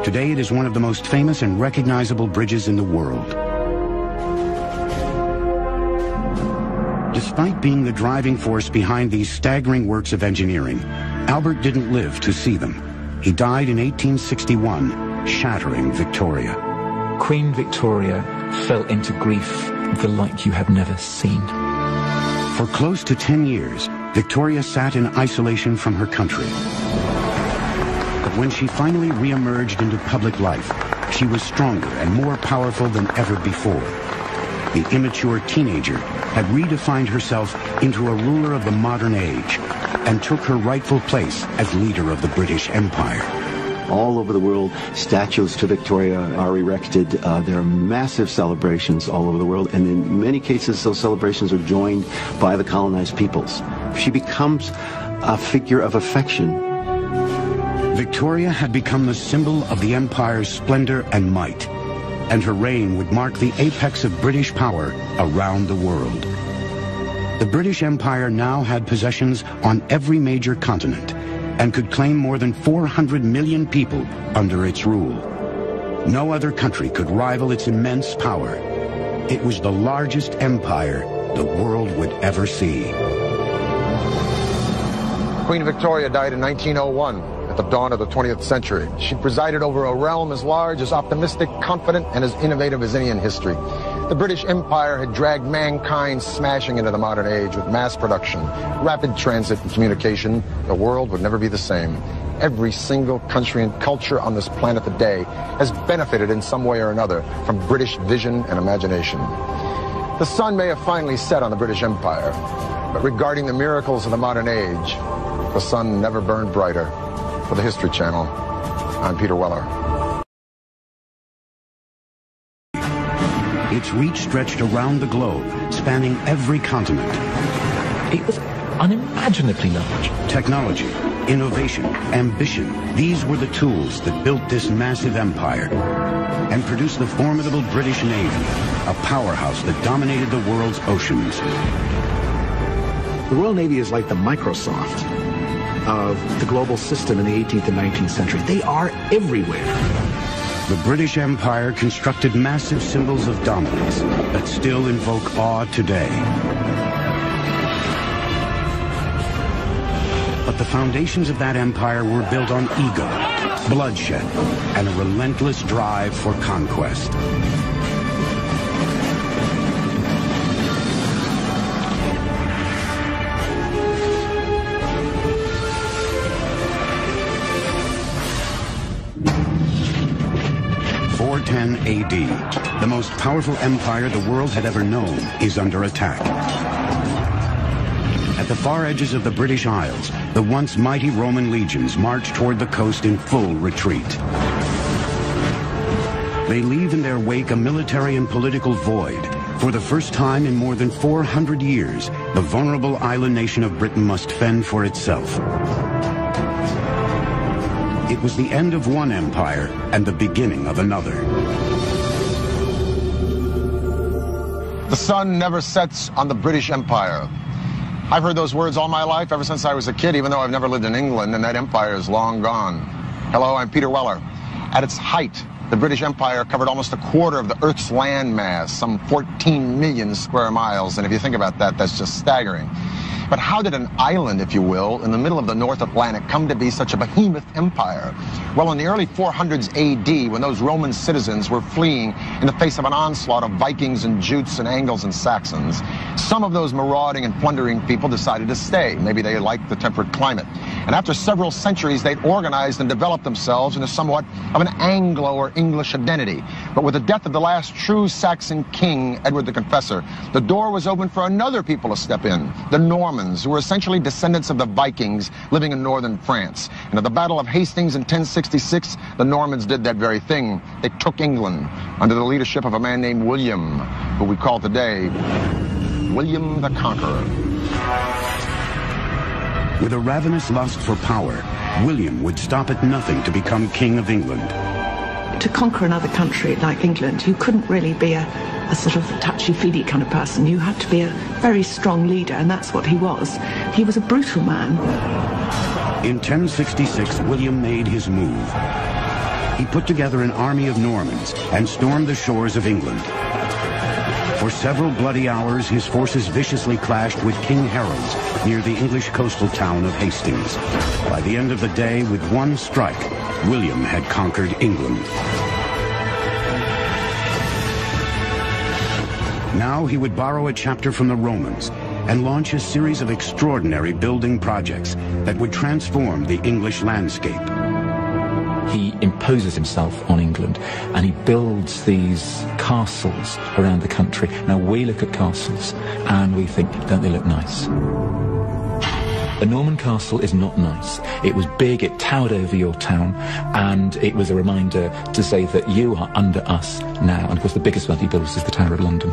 Today it is one of the most famous and recognizable bridges in the world. Despite being the driving force behind these staggering works of engineering, Albert didn't live to see them. He died in eighteen sixty-one, shattering Victoria. Queen Victoria fell into grief, the like you have never seen. For close to ten years, Victoria sat in isolation from her country. But when she finally re-emerged into public life, she was stronger and more powerful than ever before. The immature teenager had redefined herself into a ruler of the modern age and took her rightful place as leader of the British Empire. All over the world, statues to Victoria are erected. Uh, there are massive celebrations all over the world, and in many cases those celebrations are joined by the colonized peoples. She becomes a figure of affection. Victoria had become the symbol of the empire's splendor and might, and her reign would mark the apex of British power around the world. The British Empire now had possessions on every major continent and could claim more than four hundred million people under its rule. No other country could rival its immense power. It was the largest empire the world would ever see. Queen Victoria died in nineteen oh one. The dawn of the twentieth century. She presided over a realm as large, as optimistic, confident, and as innovative as any in history. The British Empire had dragged mankind smashing into the modern age with mass production, rapid transit, and communication. The world would never be the same. Every single country and culture on this planet today has benefited in some way or another from British vision and imagination. The sun may have finally set on the British Empire. But regarding the miracles of the modern age, the sun never burned brighter. For the History Channel, I'm Peter Weller. Its reach stretched around the globe, spanning every continent. It was unimaginably large. Technology, innovation, ambition. These were the tools that built this massive empire and produced the formidable British Navy, a powerhouse that dominated the world's oceans. The Royal Navy is like the Microsoft of the global system in the eighteenth and nineteenth century. They are everywhere. The British Empire constructed massive symbols of dominance that still invoke awe today. But the foundations of that empire were built on ego, bloodshed, and a relentless drive for conquest. four ten A D, the most powerful empire the world had ever known is under attack. At the far edges of the British Isles, the once mighty Roman legions march toward the coast in full retreat. They leave in their wake a military and political void. For the first time in more than four hundred years, the vulnerable island nation of Britain must fend for itself. It was the end of one empire and the beginning of another. The sun never sets on the British Empire. I've heard those words all my life, ever since I was a kid, even though I've never lived in England, and that empire is long gone. Hello, I'm Peter Weller. At its height, the British Empire covered almost a quarter of the Earth's land mass, some fourteen million square miles, and if you think about that, that's just staggering. But how did an island, if you will, in the middle of the North Atlantic come to be such a behemoth empire? Well, in the early four hundreds A D, when those Roman citizens were fleeing in the face of an onslaught of Vikings and Jutes and Angles and Saxons, some of those marauding and plundering people decided to stay. Maybe they liked the temperate climate. And after several centuries, they'd organized and developed themselves into somewhat of an Anglo or English identity. But with the death of the last true Saxon king, Edward the Confessor, the door was open for another people to step in, the Normans, who were essentially descendants of the Vikings living in northern France. And at the Battle of Hastings in ten sixty-six, the Normans did that very thing. They took England under the leadership of a man named William, who we call today William the Conqueror. With a ravenous lust for power, William would stop at nothing to become King of England. To conquer another country like England, you couldn't really be a, a sort of touchy-feely kind of person. You had to be a very strong leader, and that's what he was. He was a brutal man. In ten sixty-six, William made his move. He put together an army of Normans and stormed the shores of England. For several bloody hours, his forces viciously clashed with King Harold's near the English coastal town of Hastings. By the end of the day, with one strike, William had conquered England. Now he would borrow a chapter from the Romans and launch a series of extraordinary building projects that would transform the English landscape. He imposes himself on England and he builds these castles around the country. Now we look at castles and we think, don't they look nice? A Norman castle is not nice. It was big, it towered over your town, and it was a reminder to say that you are under us now. And of course the biggest one he builds is the Tower of London.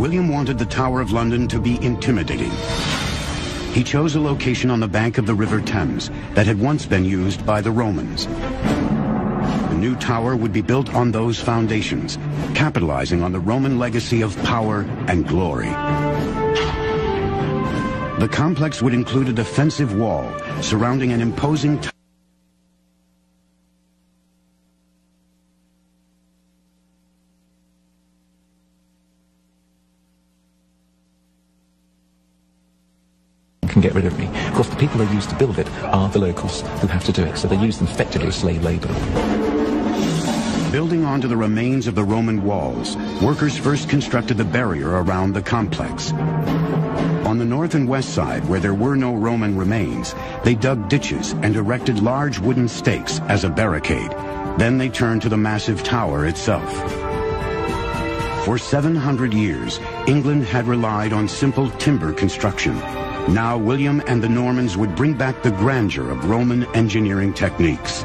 William wanted the Tower of London to be intimidating. He chose a location on the bank of the River Thames that had once been used by the Romans. The new tower would be built on those foundations, capitalizing on the Roman legacy of power and glory. The complex would include a defensive wall surrounding an imposing tower. Can get rid of me. Of course, the people who used to build it are the locals who have to do it, so they use them effectively as slave labor. Building onto the remains of the Roman walls, workers first constructed the barrier around the complex. On the north and west side, where there were no Roman remains, they dug ditches and erected large wooden stakes as a barricade. Then they turned to the massive tower itself. For seven hundred years, England had relied on simple timber construction. Now William and the Normans would bring back the grandeur of Roman engineering techniques.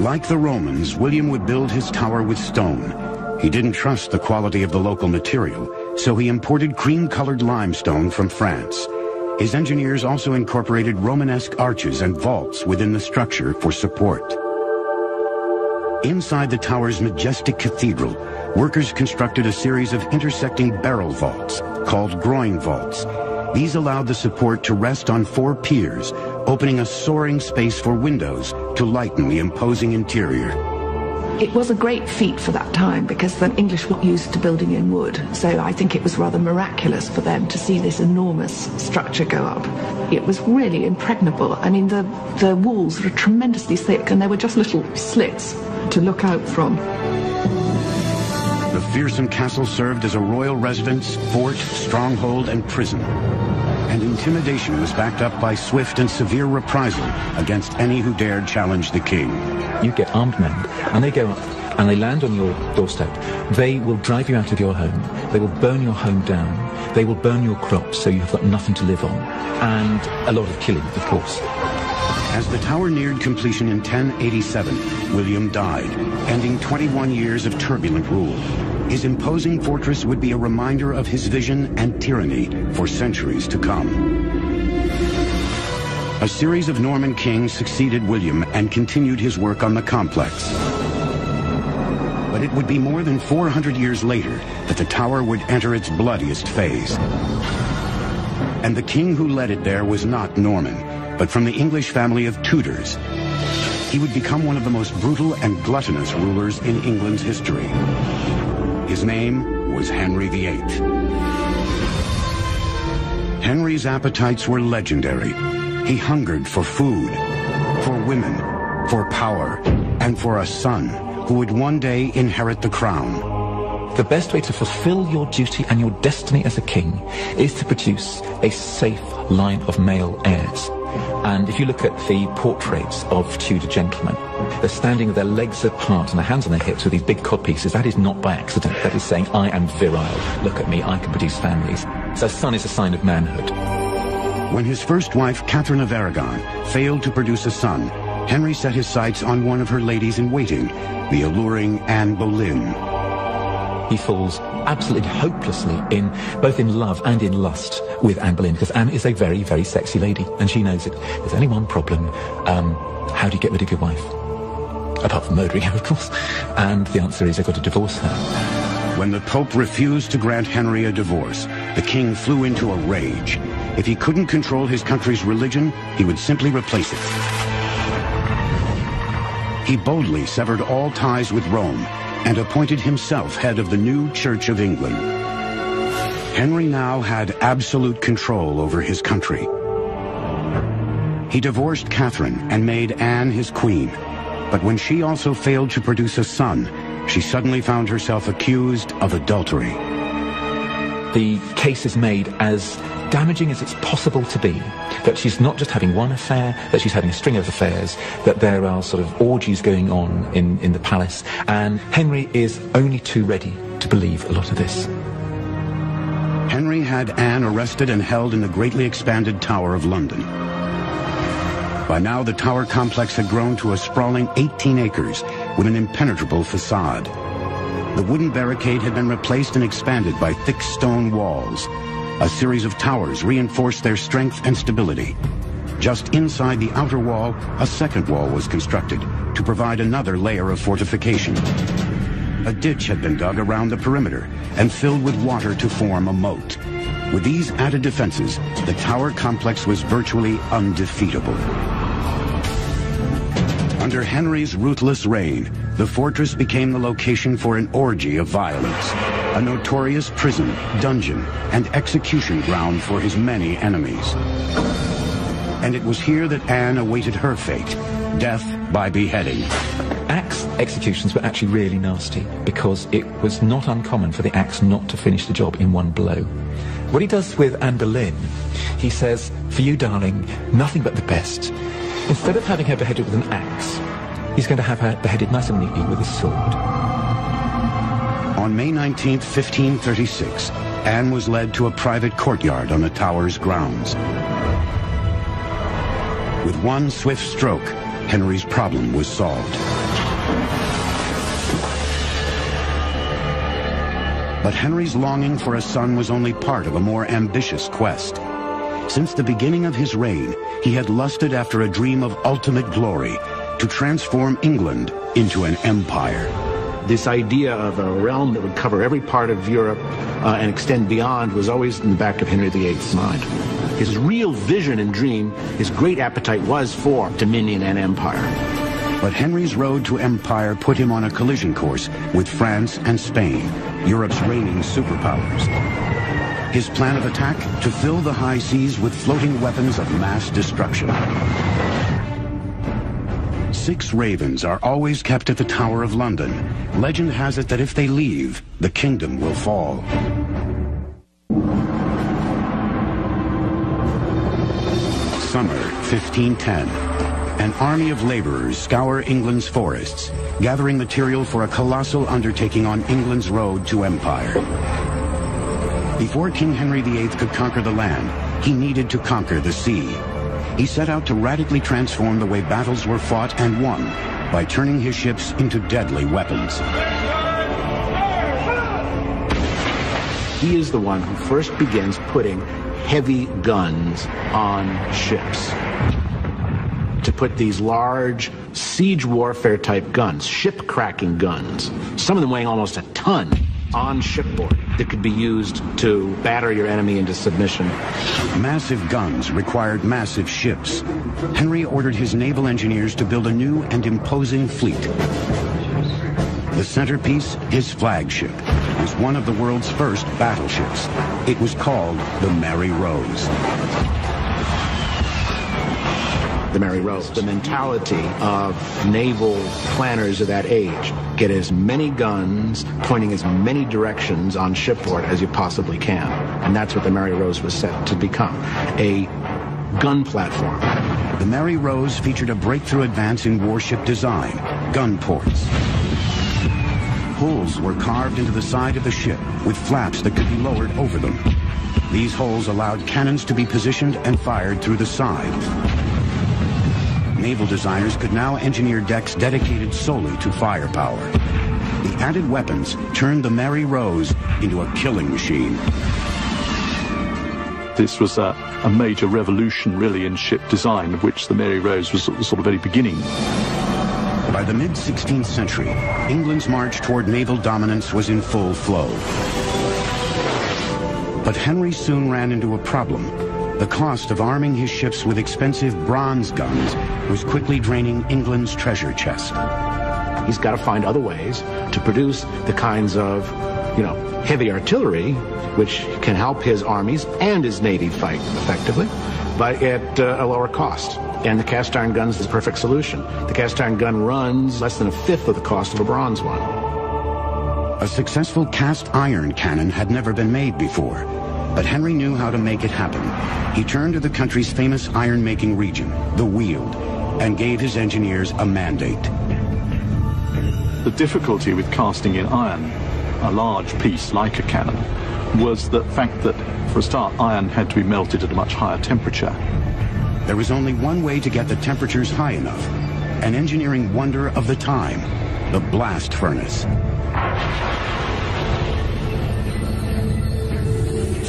Like the Romans, William would build his tower with stone. He didn't trust the quality of the local material, so he imported cream-colored limestone from France. His engineers also incorporated Romanesque arches and vaults within the structure for support. Inside the tower's majestic cathedral, workers constructed a series of intersecting barrel vaults, called groin vaults. These allowed the support to rest on four piers, opening a soaring space for windows to lighten the imposing interior. It was a great feat for that time because the English were used to building in wood, so I think it was rather miraculous for them to see this enormous structure go up. It was really impregnable. I mean, the, the walls were tremendously thick and there were just little slits to look out from. The fearsome castle served as a royal residence, fort, stronghold, and prison. And intimidation was backed up by swift and severe reprisal against any who dared challenge the king. You get armed men, and they go up, and they land on your doorstep. They will drive you out of your home. They will burn your home down. They will burn your crops, so you've got nothing to live on. And a lot of killing, of course. As the tower neared completion in ten eighty-seven, William died, ending twenty-one years of turbulent rule. His imposing fortress would be a reminder of his vision and tyranny for centuries to come. A series of Norman kings succeeded William and continued his work on the complex. But it would be more than four hundred years later that the tower would enter its bloodiest phase. And the king who led it there was not Norman, but from the English family of Tudors. He would become one of the most brutal and gluttonous rulers in England's history. His name was Henry the Eighth. Henry's appetites were legendary. He hungered for food, for women, for power, and for a son who would one day inherit the crown. The best way to fulfill your duty and your destiny as a king is to produce a safe line of male heirs. And if you look at the portraits of Tudor gentlemen, they're standing with their legs apart and their hands on their hips with these big codpieces. That is not by accident. That is saying, I am virile. Look at me, I can produce families. So son is a sign of manhood. When his first wife, Catherine of Aragon, failed to produce a son, Henry set his sights on one of her ladies-in-waiting, the alluring Anne Boleyn. He falls absolutely hopelessly in, both in love and in lust, with Anne Boleyn, because Anne is a very, very sexy lady, and she knows it. There's only one problem. Um, how do you get rid of your wife? Apart from murdering her, of course. And the answer is, I've got to divorce her. When the Pope refused to grant Henry a divorce, the king flew into a rage. If he couldn't control his country's religion, he would simply replace it. He boldly severed all ties with Rome, and appointed himself head of the new Church of England. Henry now had absolute control over his country. He divorced Catherine and made Anne his queen. But when she also failed to produce a son, she suddenly found herself accused of adultery. The case is made as damaging as it's possible to be, that she's not just having one affair, that she's having a string of affairs, that there are sort of orgies going on in, in the palace, and Henry is only too ready to believe a lot of this. Henry had Anne arrested and held in the greatly expanded Tower of London. By now, the tower complex had grown to a sprawling eighteen acres with an impenetrable facade. The wooden barricade had been replaced and expanded by thick stone walls. A series of towers reinforced their strength and stability. Just inside the outer wall, a second wall was constructed to provide another layer of fortification. A ditch had been dug around the perimeter and filled with water to form a moat. With these added defenses, the tower complex was virtually undefeatable. Under Henry's ruthless reign, the fortress became the location for an orgy of violence, a notorious prison, dungeon, and execution ground for his many enemies. And it was here that Anne awaited her fate, death by beheading. Axe executions were actually really nasty because it was not uncommon for the axe not to finish the job in one blow. What he does with Anne Boleyn, he says, for you, darling, nothing but the best. Instead of having her beheaded with an axe, he's going to have her beheaded nice and neatly with his sword. On May nineteenth, fifteen thirty-six, Anne was led to a private courtyard on the Tower's grounds. With one swift stroke, Henry's problem was solved. But Henry's longing for a son was only part of a more ambitious quest. Since the beginning of his reign, he had lusted after a dream of ultimate glory, to transform England into an empire. This idea of a realm that would cover every part of Europe uh, and extend beyond was always in the back of Henry the eighth's mind. His real vision and dream, his great appetite was for dominion and empire. But Henry's road to empire put him on a collision course with France and Spain, Europe's reigning superpowers. His plan of attack? To fill the high seas with floating weapons of mass destruction. Six ravens are always kept at the Tower of London. Legend has it that if they leave, the kingdom will fall. Summer fifteen ten. An army of laborers scour England's forests, gathering material for a colossal undertaking on England's road to empire. Before King Henry the eighth could conquer the land, he needed to conquer the sea. He set out to radically transform the way battles were fought and won by turning his ships into deadly weapons. He is the one who first begins putting heavy guns on ships, to put these large siege warfare type guns, ship cracking guns, some of them weighing almost a ton, on shipboard that could be used to batter your enemy into submission. Massive guns required massive ships. Henry ordered his naval engineers to build a new and imposing fleet. The centerpiece, his flagship, was one of the world's first battleships. It was called the Mary Rose. The Mary Rose, the mentality of naval planners of that age. Get as many guns pointing as many directions on shipboard as you possibly can. And that's what the Mary Rose was set to become, a gun platform. The Mary Rose featured a breakthrough advance in warship design, gun ports. Holes were carved into the side of the ship with flaps that could be lowered over them. These holes allowed cannons to be positioned and fired through the side. Naval designers could now engineer decks dedicated solely to firepower. The added weapons turned the Mary Rose into a killing machine. This was a, a major revolution, really, in ship design, of which the Mary Rose was sort of very beginning. By the mid sixteenth century, England's march toward naval dominance was in full flow. But Henry soon ran into a problem. The cost of arming his ships with expensive bronze guns was quickly draining England's treasure chest. He's got to find other ways to produce the kinds of, you know, heavy artillery which can help his armies and his navy fight effectively, but at uh, a lower cost. And the cast iron gun is the perfect solution. The cast iron gun runs less than a fifth of the cost of a bronze one. A successful cast iron cannon had never been made before. But Henry knew how to make it happen. He turned to the country's famous iron-making region, the Weald, and gave his engineers a mandate. The difficulty with casting in iron, a large piece like a cannon, was the fact that, for a start, iron had to be melted at a much higher temperature. There was only one way to get the temperatures high enough, an engineering wonder of the time, the blast furnace.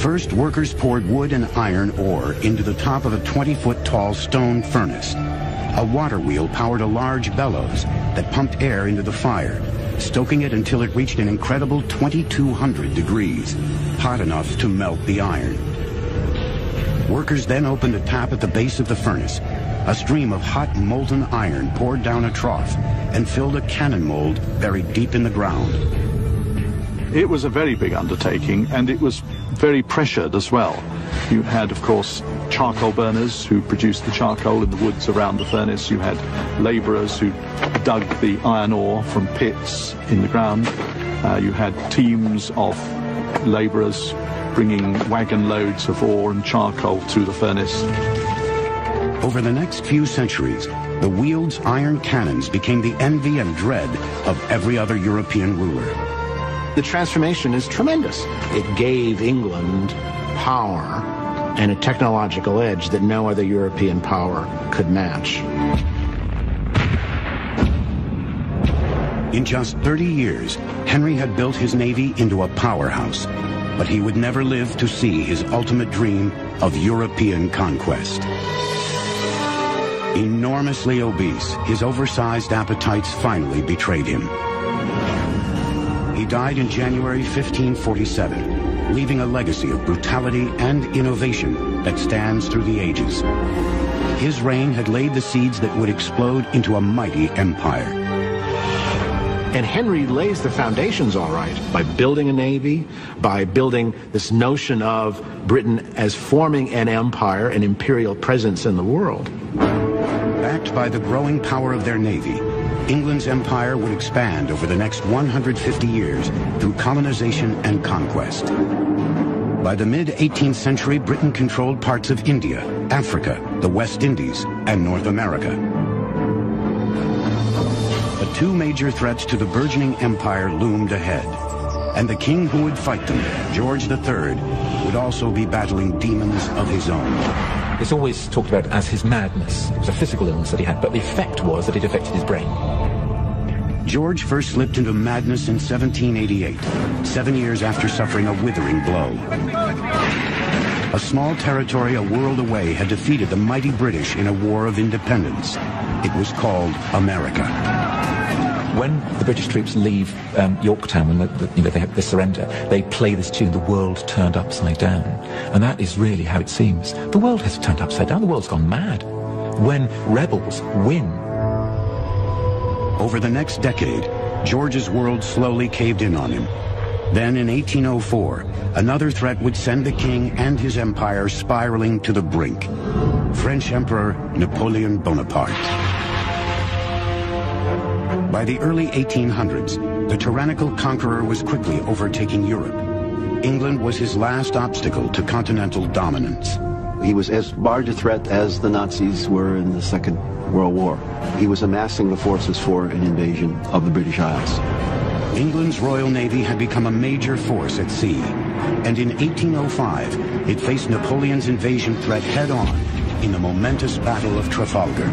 First, workers poured wood and iron ore into the top of a twenty-foot-tall stone furnace. A water wheel powered a large bellows that pumped air into the fire, stoking it until it reached an incredible twenty-two hundred degrees, hot enough to melt the iron. Workers then opened a tap at the base of the furnace. A stream of hot, molten iron poured down a trough and filled a cannon mold buried deep in the ground. It was a very big undertaking, and it was very pressured as well. You had, of course, charcoal burners who produced the charcoal in the woods around the furnace. You had labourers who dug the iron ore from pits in the ground. Uh, you had teams of labourers bringing wagon loads of ore and charcoal to the furnace. Over the next few centuries, the Weald's iron cannons became the envy and dread of every other European ruler. The transformation is tremendous. It gave England power and a technological edge that no other European power could match. In just thirty years, Henry had built his navy into a powerhouse, but he would never live to see his ultimate dream of European conquest. Enormously obese, his oversized appetites finally betrayed him. He died in January fifteen forty-seven, leaving a legacy of brutality and innovation that stands through the ages. His reign had laid the seeds that would explode into a mighty empire. And Henry lays the foundations all right by building a navy, by building this notion of Britain as forming an empire, an imperial presence in the world. Backed by the growing power of their navy, England's empire would expand over the next one hundred fifty years through colonization and conquest. By the mid eighteenth century, Britain controlled parts of India, Africa, the West Indies, and North America. The two major threats to the burgeoning empire loomed ahead, and the king who would fight them, George the Third, would also be battling demons of his own. It's always talked about as his madness. It was a physical illness that he had, but the effect was that it affected his brain. George first slipped into madness in seventeen eighty-eight, seven years after suffering a withering blow. A small territory a world away had defeated the mighty British in a war of independence. It was called America. When the British troops leave um, Yorktown, when the, the, you know, they, they surrender, they play this tune, "The World Turned Upside Down." And that is really how it seems. The world has turned upside down. The world's gone mad. When rebels win. Over the next decade, George's world slowly caved in on him. Then in eighteen oh four, another threat would send the king and his empire spiraling to the brink. French Emperor Napoleon Bonaparte. By the early eighteen hundreds, the tyrannical conqueror was quickly overtaking Europe. England was his last obstacle to continental dominance. He was as large a threat as the Nazis were in the Second World War. He was amassing the forces for an invasion of the British Isles. England's Royal Navy had become a major force at sea, and in eighteen oh five, it faced Napoleon's invasion threat head-on in the momentous Battle of Trafalgar.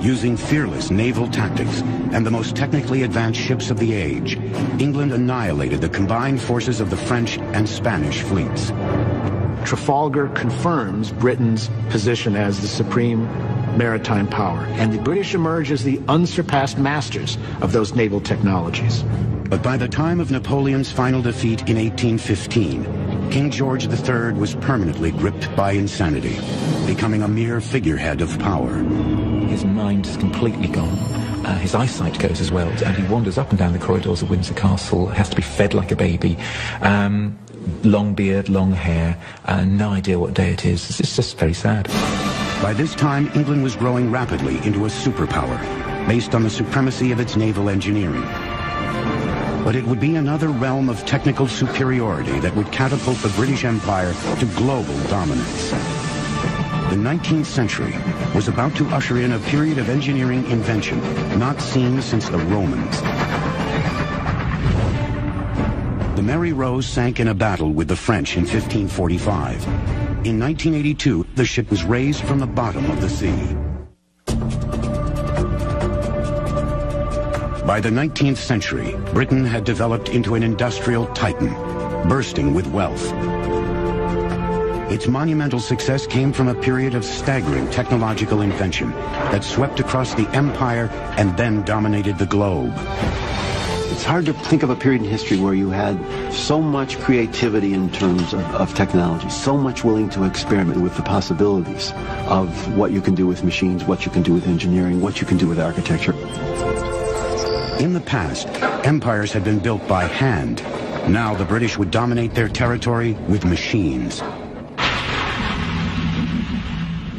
Using fearless naval tactics and the most technically advanced ships of the age, England annihilated the combined forces of the French and Spanish fleets. Trafalgar confirms Britain's position as the supreme maritime power, and the British emerge as the unsurpassed masters of those naval technologies. But by the time of Napoleon's final defeat in eighteen fifteen, King George the Third was permanently gripped by insanity, becoming a mere figurehead of power. His mind is completely gone. Uh, his eyesight goes as well, and he wanders up and down the corridors of Windsor Castle, has to be fed like a baby. Um, long beard, long hair, uh, no idea what day it is. It's just very sad. By this time, England was growing rapidly into a superpower, based on the supremacy of its naval engineering. But it would be another realm of technical superiority that would catapult the British Empire to global dominance. The nineteenth century was about to usher in a period of engineering invention not seen since the Romans. The Mary Rose sank in a battle with the French in fifteen forty-five. In nineteen eighty-two, the ship was raised from the bottom of the sea. By the nineteenth century, Britain had developed into an industrial titan, bursting with wealth. Its monumental success came from a period of staggering technological invention that swept across the empire and then dominated the globe. It's hard to think of a period in history where you had so much creativity in terms of, of technology, so much willing to experiment with the possibilities of what you can do with machines, what you can do with engineering, what you can do with architecture. In the past, empires had been built by hand. Now the British would dominate their territory with machines.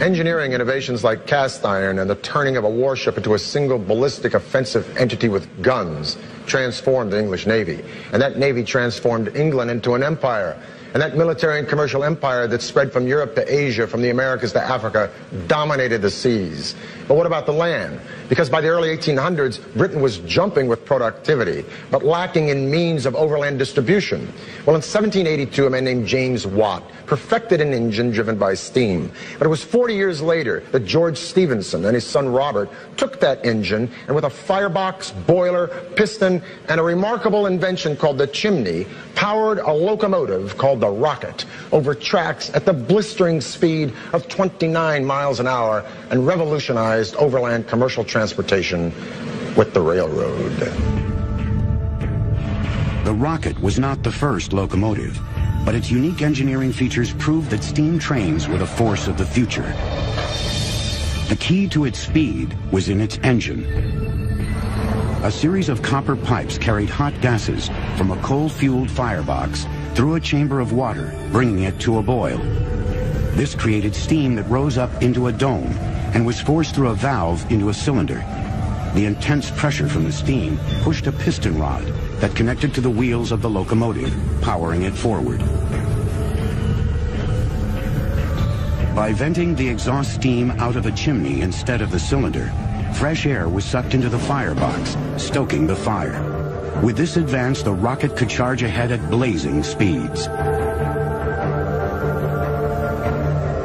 Engineering innovations like cast iron and the turning of a warship into a single ballistic offensive entity with guns transformed the English Navy. And that Navy transformed England into an empire. And that military and commercial empire that spread from Europe to Asia, from the Americas to Africa, dominated the seas. But what about the land? Because by the early eighteen hundreds, Britain was jumping with productivity, but lacking in means of overland distribution. Well, in seventeen eighty-two, a man named James Watt perfected an engine driven by steam. But it was forty years later that George Stephenson and his son Robert took that engine and with a firebox, boiler, piston, and a remarkable invention called the chimney, powered a locomotive called the rocket over tracks at the blistering speed of twenty-nine miles an hour and revolutionized overland commercial transportation with the railroad. The rocket was not the first locomotive, but its unique engineering features proved that steam trains were the force of the future. The key to its speed was in its engine. A series of copper pipes carried hot gases from a coal-fueled firebox through a chamber of water, bringing it to a boil. This created steam that rose up into a dome and was forced through a valve into a cylinder. The intense pressure from the steam pushed a piston rod that connected to the wheels of the locomotive, powering it forward. By venting the exhaust steam out of a chimney instead of the cylinder, fresh air was sucked into the firebox, stoking the fire. With this advance, the rocket could charge ahead at blazing speeds.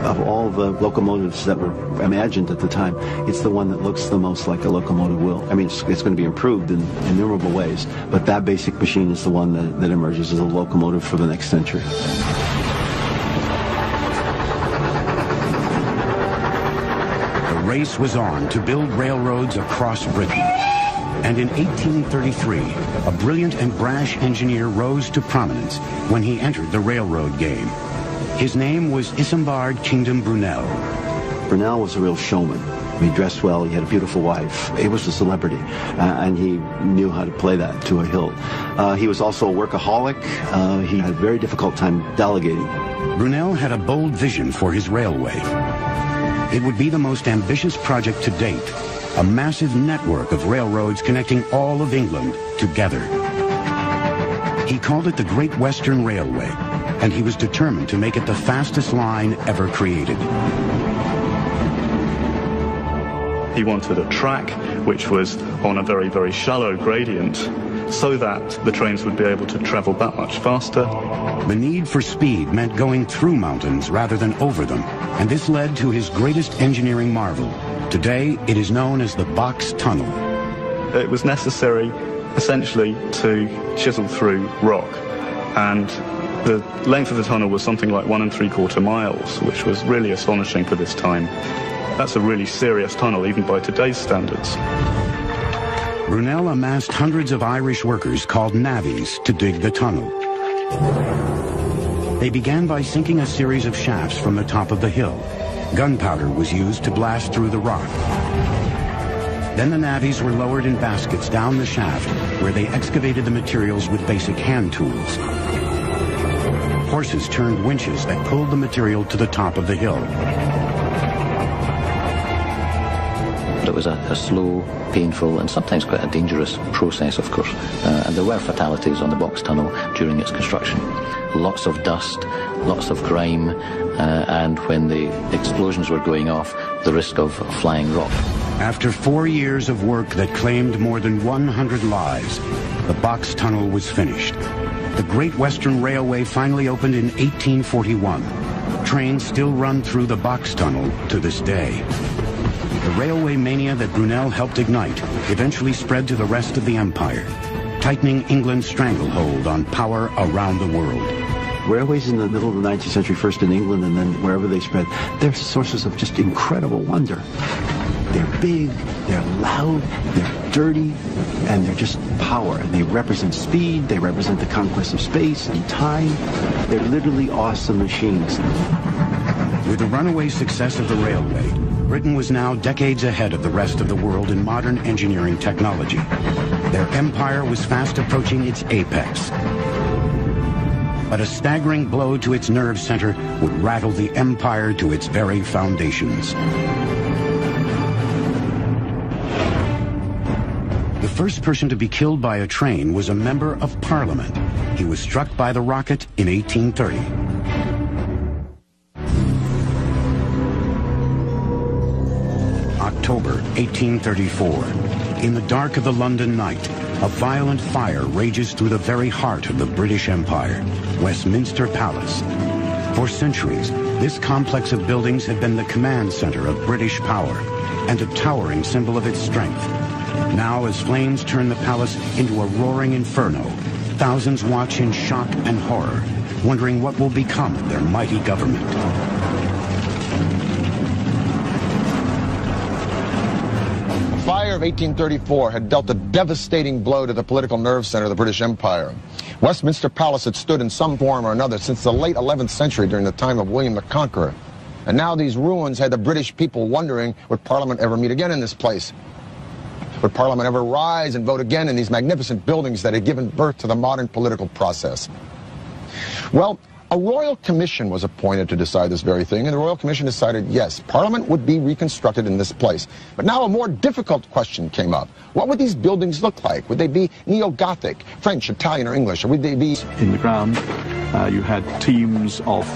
Of all the locomotives that were imagined at the time, it's the one that looks the most like a locomotive will. I mean, it's, it's going to be improved in innumerable ways, but that basic machine is the one that, that emerges as a locomotive for the next century. The race was on to build railroads across Britain. And in eighteen thirty-three, a brilliant and brash engineer rose to prominence when he entered the railroad game. His name was Isambard Kingdom Brunel. Brunel was a real showman. He dressed well, he had a beautiful wife. He was a celebrity, uh, and he knew how to play that to a hilt. Uh, he was also a workaholic. Uh, he had a very difficult time delegating. Brunel had a bold vision for his railway. It would be the most ambitious project to date, a massive network of railroads connecting all of England together. He called it the Great Western Railway, and he was determined to make it the fastest line ever created. He wanted a track which was on a very, very shallow gradient, so that the trains would be able to travel that much faster. The need for speed meant going through mountains rather than over them, and this led to his greatest engineering marvel. Today, it is known as the Box Tunnel. It was necessary, essentially, to chisel through rock, and the length of the tunnel was something like one and three quarter miles, which was really astonishing for this time. That's a really serious tunnel, even by today's standards. Brunel amassed hundreds of Irish workers called navvies to dig the tunnel. They began by sinking a series of shafts from the top of the hill. Gunpowder was used to blast through the rock. Then the navvies were lowered in baskets down the shaft, where they excavated the materials with basic hand tools. Horses turned winches that pulled the material to the top of the hill. It was a, a slow, painful, and sometimes quite a dangerous process, of course. Uh, and there were fatalities on the Box Tunnel during its construction. Lots of dust, lots of grime, uh, and when the explosions were going off, the risk of flying rock. After four years of work that claimed more than one hundred lives, the Box Tunnel was finished. The Great Western Railway finally opened in eighteen forty-one. Trains still run through the Box Tunnel to this day. The railway mania that Brunel helped ignite eventually spread to the rest of the empire, tightening England's stranglehold on power around the world. Railways in the middle of the nineteenth century, first in England and then wherever they spread, they're sources of just incredible wonder. They're big, they're loud, they're dirty, and they're just power. And they represent speed, they represent the conquest of space and time. They're literally awesome machines. With the runaway success of the railway, Britain was now decades ahead of the rest of the world in modern engineering technology. Their empire was fast approaching its apex. But a staggering blow to its nerve center would rattle the empire to its very foundations. first person to be killed by a train was a member of Parliament. He was struck by the rocket in eighteen thirty. October eighteen thirty-four. In the dark of the London night, a violent fire rages through the very heart of the British Empire, Westminster Palace. For centuries, this complex of buildings had been the command center of British power and a towering symbol of its strength. Now, as flames turn the palace into a roaring inferno, thousands watch in shock and horror, wondering what will become of their mighty government. The fire of eighteen thirty-four had dealt a devastating blow to the political nerve center of the British Empire. Westminster Palace had stood in some form or another since the late eleventh century during the time of William the Conqueror. And now these ruins had the British people wondering, would Parliament ever meet again in this place? Would Parliament ever rise and vote again in these magnificent buildings that had given birth to the modern political process? Well, a royal commission was appointed to decide this very thing, and the royal commission decided, yes, Parliament would be reconstructed in this place. But now a more difficult question came up. What would these buildings look like? Would they be neo-Gothic, French, Italian, or English? Or would they be... In the ground, uh, you had teams of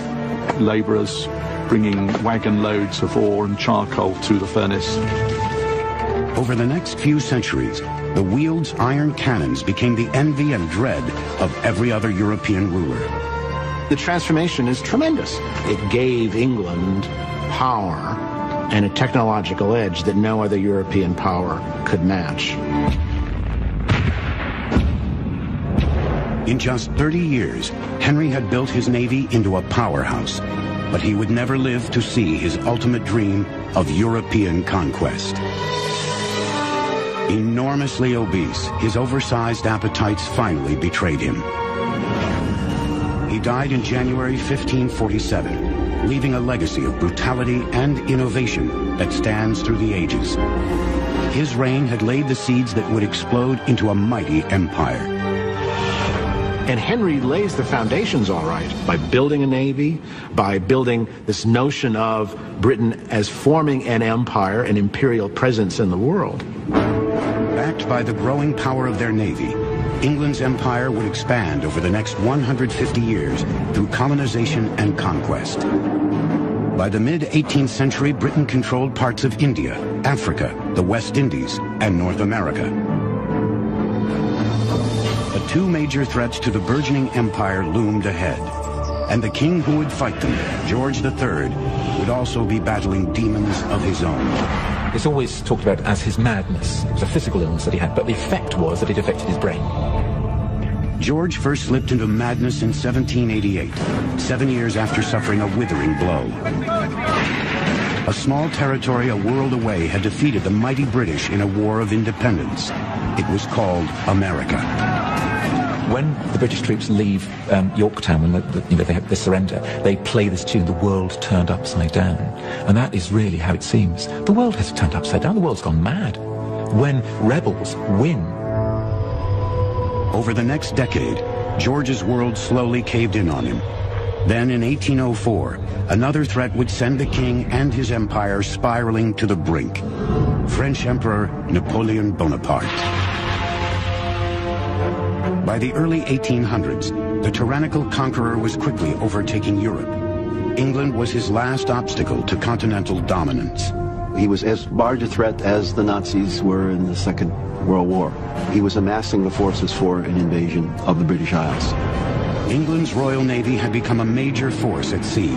labourers bringing wagon loads of ore and charcoal to the furnace. Over the next few centuries, the Weald's iron cannons became the envy and dread of every other European ruler. The transformation is tremendous. It gave England power and a technological edge that no other European power could match. In just thirty years, Henry had built his navy into a powerhouse, but he would never live to see his ultimate dream of European conquest. Enormously obese, his oversized appetites finally betrayed him. He died in January fifteen forty-seven, leaving a legacy of brutality and innovation that stands through the ages. His reign had laid the seeds that would explode into a mighty empire. And Henry lays the foundations all right by building a navy, by building this notion of Britain as forming an empire, an imperial presence in the world. Backed by the growing power of their navy, England's empire would expand over the next one hundred fifty years through colonization and conquest. By the mid eighteenth century, Britain controlled parts of India, Africa, the West Indies, and North America. The two major threats to the burgeoning empire loomed ahead, and the king who would fight them, George the Third, would also be battling demons of his own. It's always talked about as his madness. It was a physical illness that he had, but the effect was that it affected his brain. George first slipped into madness in seventeen eighty-eight, seven years after suffering a withering blow. A small territory a world away had defeated the mighty British in a war of independence. It was called America. When the British troops leave um, Yorktown, when the, the, you know, they, they surrender, they play this tune, "The World Turned Upside Down." And that is really how it seems. The world has turned upside down. The world's gone mad when rebels win. Over the next decade, George's world slowly caved in on him. Then in eighteen oh four, another threat would send the king and his empire spiraling to the brink. French Emperor Napoleon Bonaparte. By the early eighteen hundreds, the tyrannical conqueror was quickly overtaking Europe. England was his last obstacle to continental dominance. He was as large a threat as the Nazis were in the Second World War. He was amassing the forces for an invasion of the British Isles. England's Royal Navy had become a major force at sea,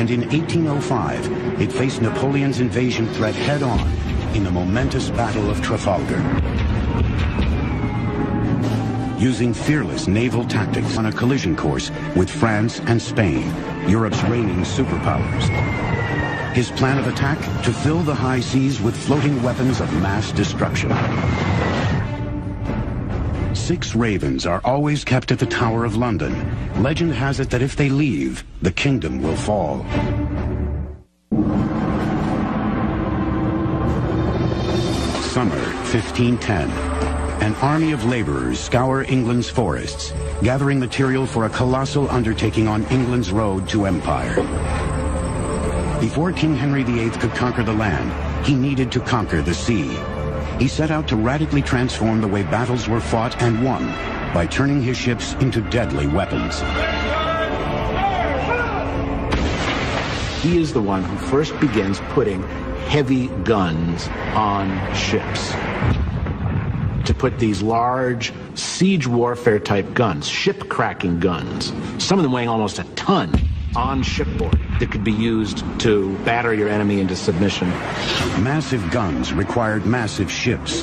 and in eighteen oh five, it faced Napoleon's invasion threat head-on in the momentous Battle of Trafalgar. Using fearless naval tactics on a collision course with France and Spain, Europe's reigning superpowers. His plan of attack? To fill the high seas with floating weapons of mass destruction. Six ravens are always kept at the Tower of London. Legend has it that if they leave, the kingdom will fall. Summer fifteen ten. An army of laborers scour England's forests, gathering material for a colossal undertaking on England's road to empire. Before King Henry the Eighth could conquer the land, he needed to conquer the sea. he set out to radically transform the way battles were fought and won by turning his ships into deadly weapons. He is the one who first begins putting heavy guns on ships, to put these large siege warfare type guns, ship cracking guns, some of them weighing almost a ton, on shipboard that could be used to batter your enemy into submission. Massive guns required massive ships.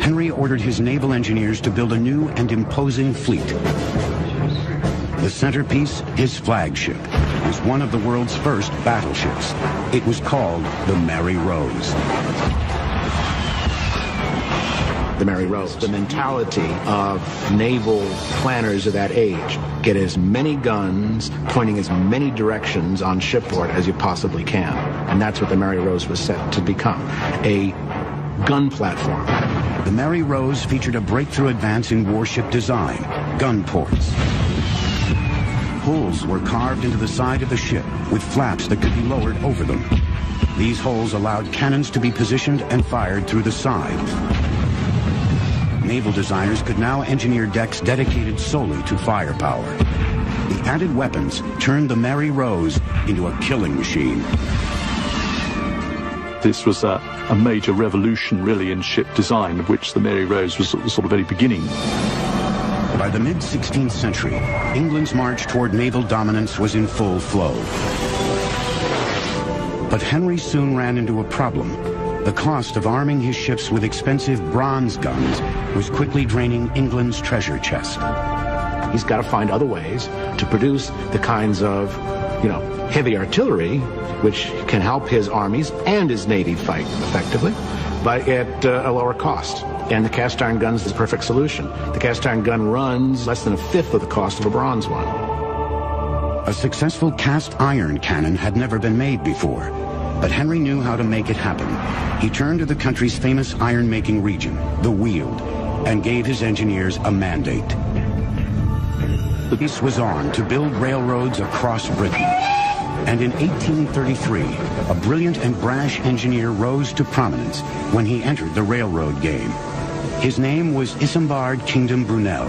Henry ordered his naval engineers to build a new and imposing fleet. The centerpiece, his flagship, was one of the world's first battleships. It was called the Mary Rose. The Mary Rose, the mentality of naval planners of that age. Get as many guns pointing as many directions on shipboard as you possibly can. And that's what the Mary Rose was set to become, a gun platform. The Mary Rose featured a breakthrough advance in warship design, gun ports. Holes were carved into the side of the ship with flaps that could be lowered over them. These holes allowed cannons to be positioned and fired through the side. Naval designers could now engineer decks dedicated solely to firepower. The added weapons turned the Mary Rose into a killing machine. This was a, a major revolution, really, in ship design, of which the Mary Rose was sort of very beginning. By the mid-sixteenth century, England's march toward naval dominance was in full flow. But Henry soon ran into a problem. The cost of arming his ships with expensive bronze guns was quickly draining England's treasure chest. He's got to find other ways to produce the kinds of, you know, heavy artillery which can help his armies and his navy fight effectively, but at uh, a lower cost. And the cast iron guns is the perfect solution. The cast iron gun runs less than a fifth of the cost of a bronze one. A successful cast iron cannon had never been made before. But Henry knew how to make it happen. He turned to the country's famous iron-making region, the Weald, and gave his engineers a mandate. The piece was on to build railroads across Britain. And in eighteen thirty-three, a brilliant and brash engineer rose to prominence when he entered the railroad game. His name was Isambard Kingdom Brunel.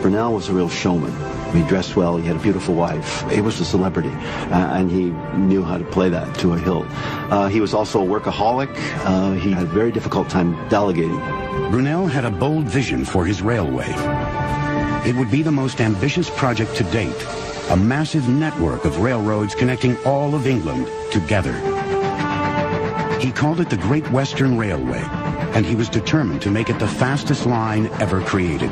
Brunel was a real showman. He dressed well, he had a beautiful wife, he was a celebrity, uh, and he knew how to play that to a hilt. Uh, he was also a workaholic, uh, he had a very difficult time delegating. Brunel had a bold vision for his railway. It would be the most ambitious project to date, a massive network of railroads connecting all of England together. He called it the Great Western Railway, and he was determined to make it the fastest line ever created.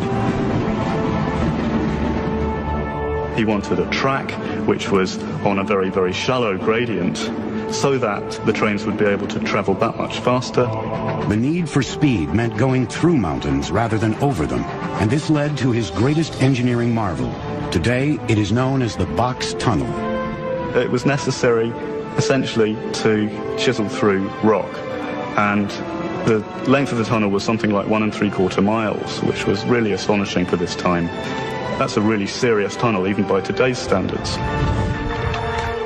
He wanted a track which was on a very, very shallow gradient so that the trains would be able to travel that much faster. The need for speed meant going through mountains rather than over them, and this led to his greatest engineering marvel. Today, it is known as the Box Tunnel. It was necessary, essentially, to chisel through rock, and the length of the tunnel was something like one and three quarter miles, which was really astonishing for this time. That's a really serious tunnel, even by today's standards.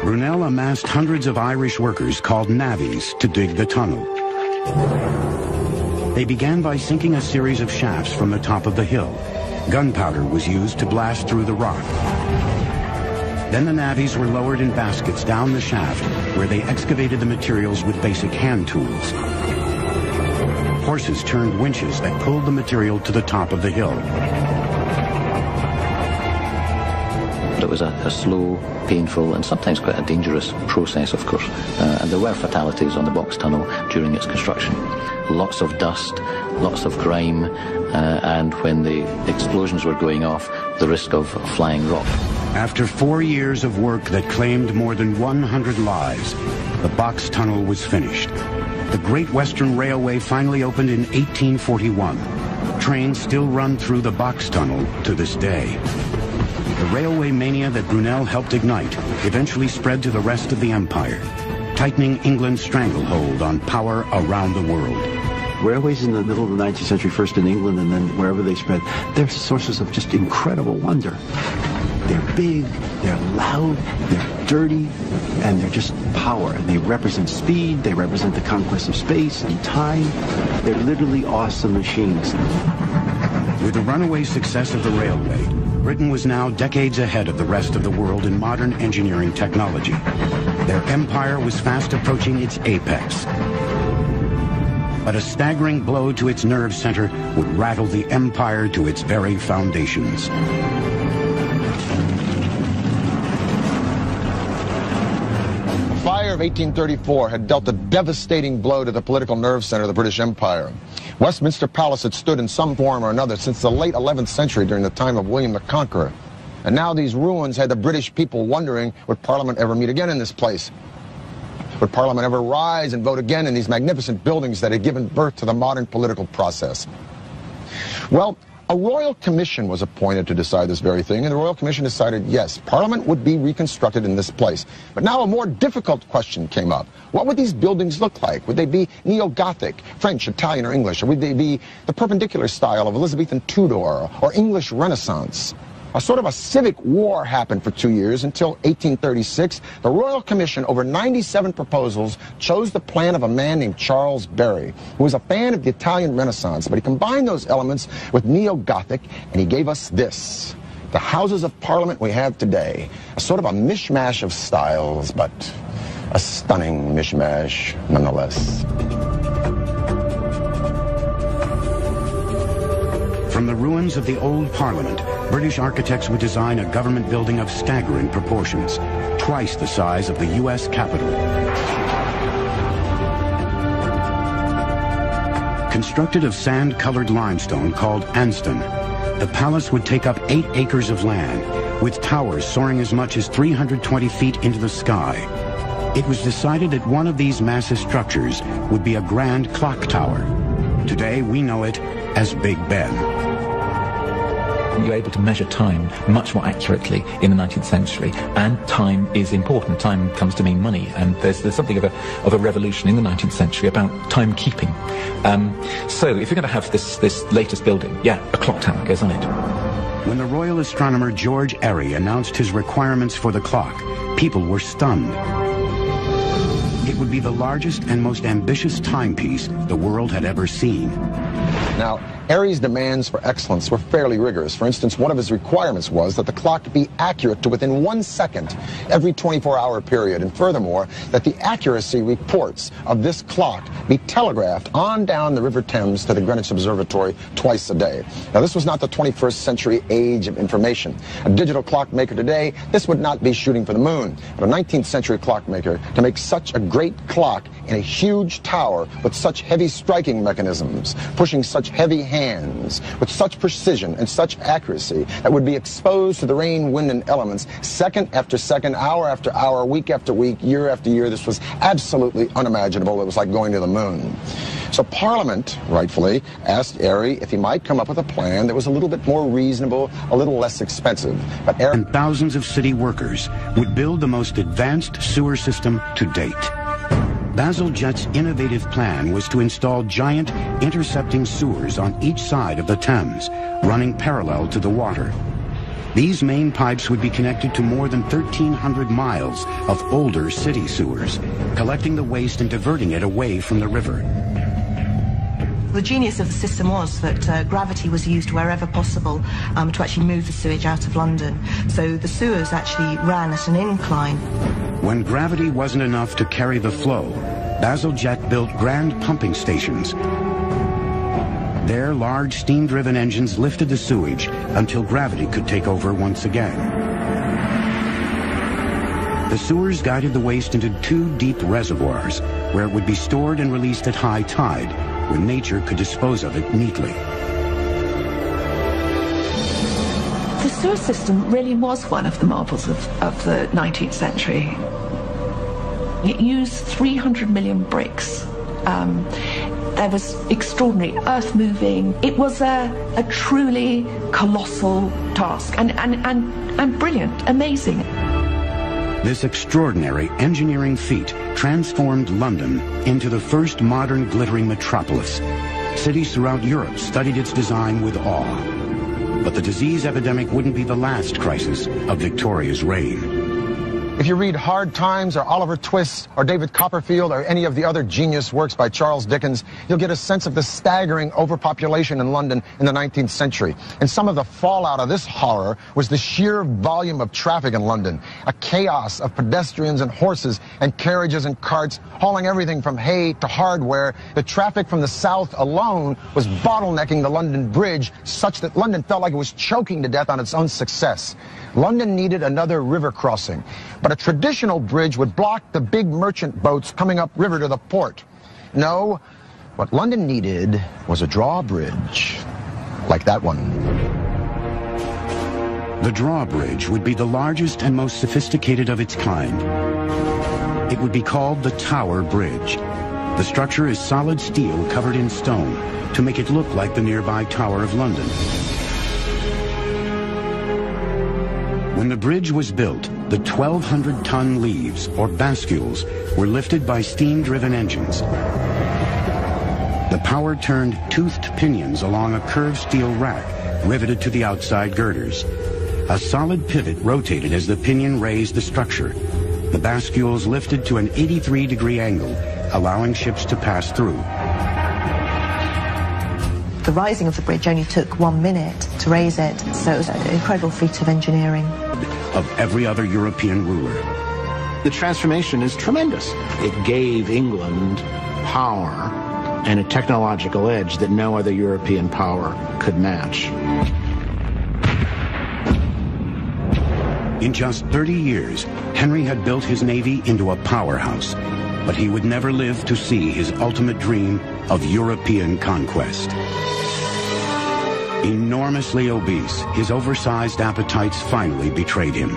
Brunel amassed hundreds of Irish workers called navvies to dig the tunnel. They began by sinking a series of shafts from the top of the hill. Gunpowder was used to blast through the rock. Then the navvies were lowered in baskets down the shaft, where they excavated the materials with basic hand tools. Horses turned winches that pulled the material to the top of the hill. It was a, a slow, painful, and sometimes quite a dangerous process, of course. Uh, and there were fatalities on the Box Tunnel during its construction. Lots of dust, lots of grime, uh, and when the explosions were going off, the risk of flying rock. After four years of work that claimed more than one hundred lives, the Box Tunnel was finished. The Great Western Railway finally opened in eighteen forty-one. Trains still run through the Box Tunnel to this day. The railway mania that Brunel helped ignite eventually spread to the rest of the empire, tightening England's stranglehold on power around the world. Railways in the middle of the nineteenth century, first in England and then wherever they spread, they're sources of just incredible wonder. They're big, They're loud, they're dirty, and they're just power. And they represent speed, they represent the conquest of space and time. They're literally awesome machines. With the runaway success of the railway, Britain was now decades ahead of the rest of the world in modern engineering technology. Their empire was fast approaching its apex. But a staggering blow to its nerve center would rattle the empire to its very foundations. The fire of eighteen thirty-four had dealt a devastating blow to the political nerve center of the British Empire. Westminster Palace had stood in some form or another since the late eleventh century during the time of William the Conqueror. And now these ruins had the British people wondering, would Parliament ever meet again in this place? Would Parliament ever rise and vote again in these magnificent buildings that had given birth to the modern political process? Well, a royal commission was appointed to decide this very thing, and the royal commission decided, yes, Parliament would be reconstructed in this place. But now a more difficult question came up. What would these buildings look like? Would they be neo-Gothic, French, Italian, or English? Or would they be the perpendicular style of Elizabethan Tudor or English Renaissance? A sort of a civic war happened for two years until eighteen thirty-six. The Royal Commission, over ninety-seven proposals, chose the plan of a man named Charles Barry, who was a fan of the Italian Renaissance, but he combined those elements with neo-Gothic, and he gave us this, the Houses of Parliament we have today. A sort of a mishmash of styles, but a stunning mishmash nonetheless. From the ruins of the old Parliament, British architects would design a government building of staggering proportions, twice the size of the U S Capitol. Constructed of sand-colored limestone called Anston, the palace would take up eight acres of land, with towers soaring as much as three hundred twenty feet into the sky. It was decided that one of these massive structures would be a grand clock tower. Today we know it as Big Ben. You're able to measure time much more accurately in the nineteenth century, and time is important. Time comes to mean money, and there's, there's something of a, of a revolution in the nineteenth century about timekeeping. Um, so if you're going to have this, this latest building, yeah, a clock tower goes on it. When the royal astronomer George Airy announced his requirements for the clock, people were stunned. It would be the largest and most ambitious timepiece the world had ever seen. Now, Airy's demands for excellence were fairly rigorous. For instance, one of his requirements was that the clock be accurate to within one second every twenty-four hour period, and furthermore, that the accuracy reports of this clock be telegraphed on down the River Thames to the Greenwich Observatory twice a day. Now, this was not the twenty-first century age of information. A digital clockmaker today, this would not be shooting for the moon. But a nineteenth century clockmaker, to make such a great clock in a huge tower with such heavy striking mechanisms, pushing such heavy hands, Hands, with such precision and such accuracy that would be exposed to the rain, wind, and elements second after second, hour after hour, week after week, year after year. This was absolutely unimaginable. It was like going to the moon. So Parliament, rightfully, asked Airy if he might come up with a plan that was a little bit more reasonable, a little less expensive. But Airy and thousands of city workers would build the most advanced sewer system to date. Bazalgette's innovative plan was to install giant intercepting sewers on each side of the Thames, running parallel to the water. These main pipes would be connected to more than thirteen hundred miles of older city sewers, collecting the waste and diverting it away from the river. The genius of the system was that uh, gravity was used wherever possible um, to actually move the sewage out of London. So the sewers actually ran at an incline. When gravity wasn't enough to carry the flow, Bazalgette built grand pumping stations. There, large steam-driven engines lifted the sewage until gravity could take over once again. The sewers guided the waste into two deep reservoirs, where it would be stored and released at high tide, when nature could dispose of it neatly. The sewer system really was one of the marvels of, of the nineteenth century. It used three hundred million bricks. Um, there was extraordinary earth moving. It was a, a truly colossal task, and, and, and, and brilliant, amazing. This extraordinary engineering feat transformed London into the first modern glittering metropolis. Cities throughout Europe studied its design with awe. But the disease epidemic wouldn't be the last crisis of Victoria's reign. If you read Hard Times or Oliver Twist or David Copperfield or any of the other genius works by Charles Dickens, you'll get a sense of the staggering overpopulation in London in the nineteenth century. And some of the fallout of this horror was the sheer volume of traffic in London, a chaos of pedestrians and horses and carriages and carts hauling everything from hay to hardware. The traffic from the south alone was bottlenecking the London Bridge such that London felt like it was choking to death on its own success. London needed another river crossing, but a traditional bridge would block the big merchant boats coming up river to the port. No, what London needed was a drawbridge, like that one. The drawbridge would be the largest and most sophisticated of its kind. It would be called the Tower Bridge. The structure is solid steel covered in stone to make it look like the nearby Tower of London. When the bridge was built, the twelve hundred ton leaves, or bascules, were lifted by steam-driven engines. The power turned toothed pinions along a curved steel rack riveted to the outside girders. A solid pivot rotated as the pinion raised the structure. The bascules lifted to an eighty-three degree angle, allowing ships to pass through. The rising of the bridge only took one minute to raise it, so it was an incredible feat of engineering. Of every other European ruler. The transformation is tremendous. It gave England power and a technological edge that no other European power could match. In just thirty years, Henry had built his navy into a powerhouse, but he would never live to see his ultimate dream of European conquest. Enormously obese, his oversized appetites finally betrayed him.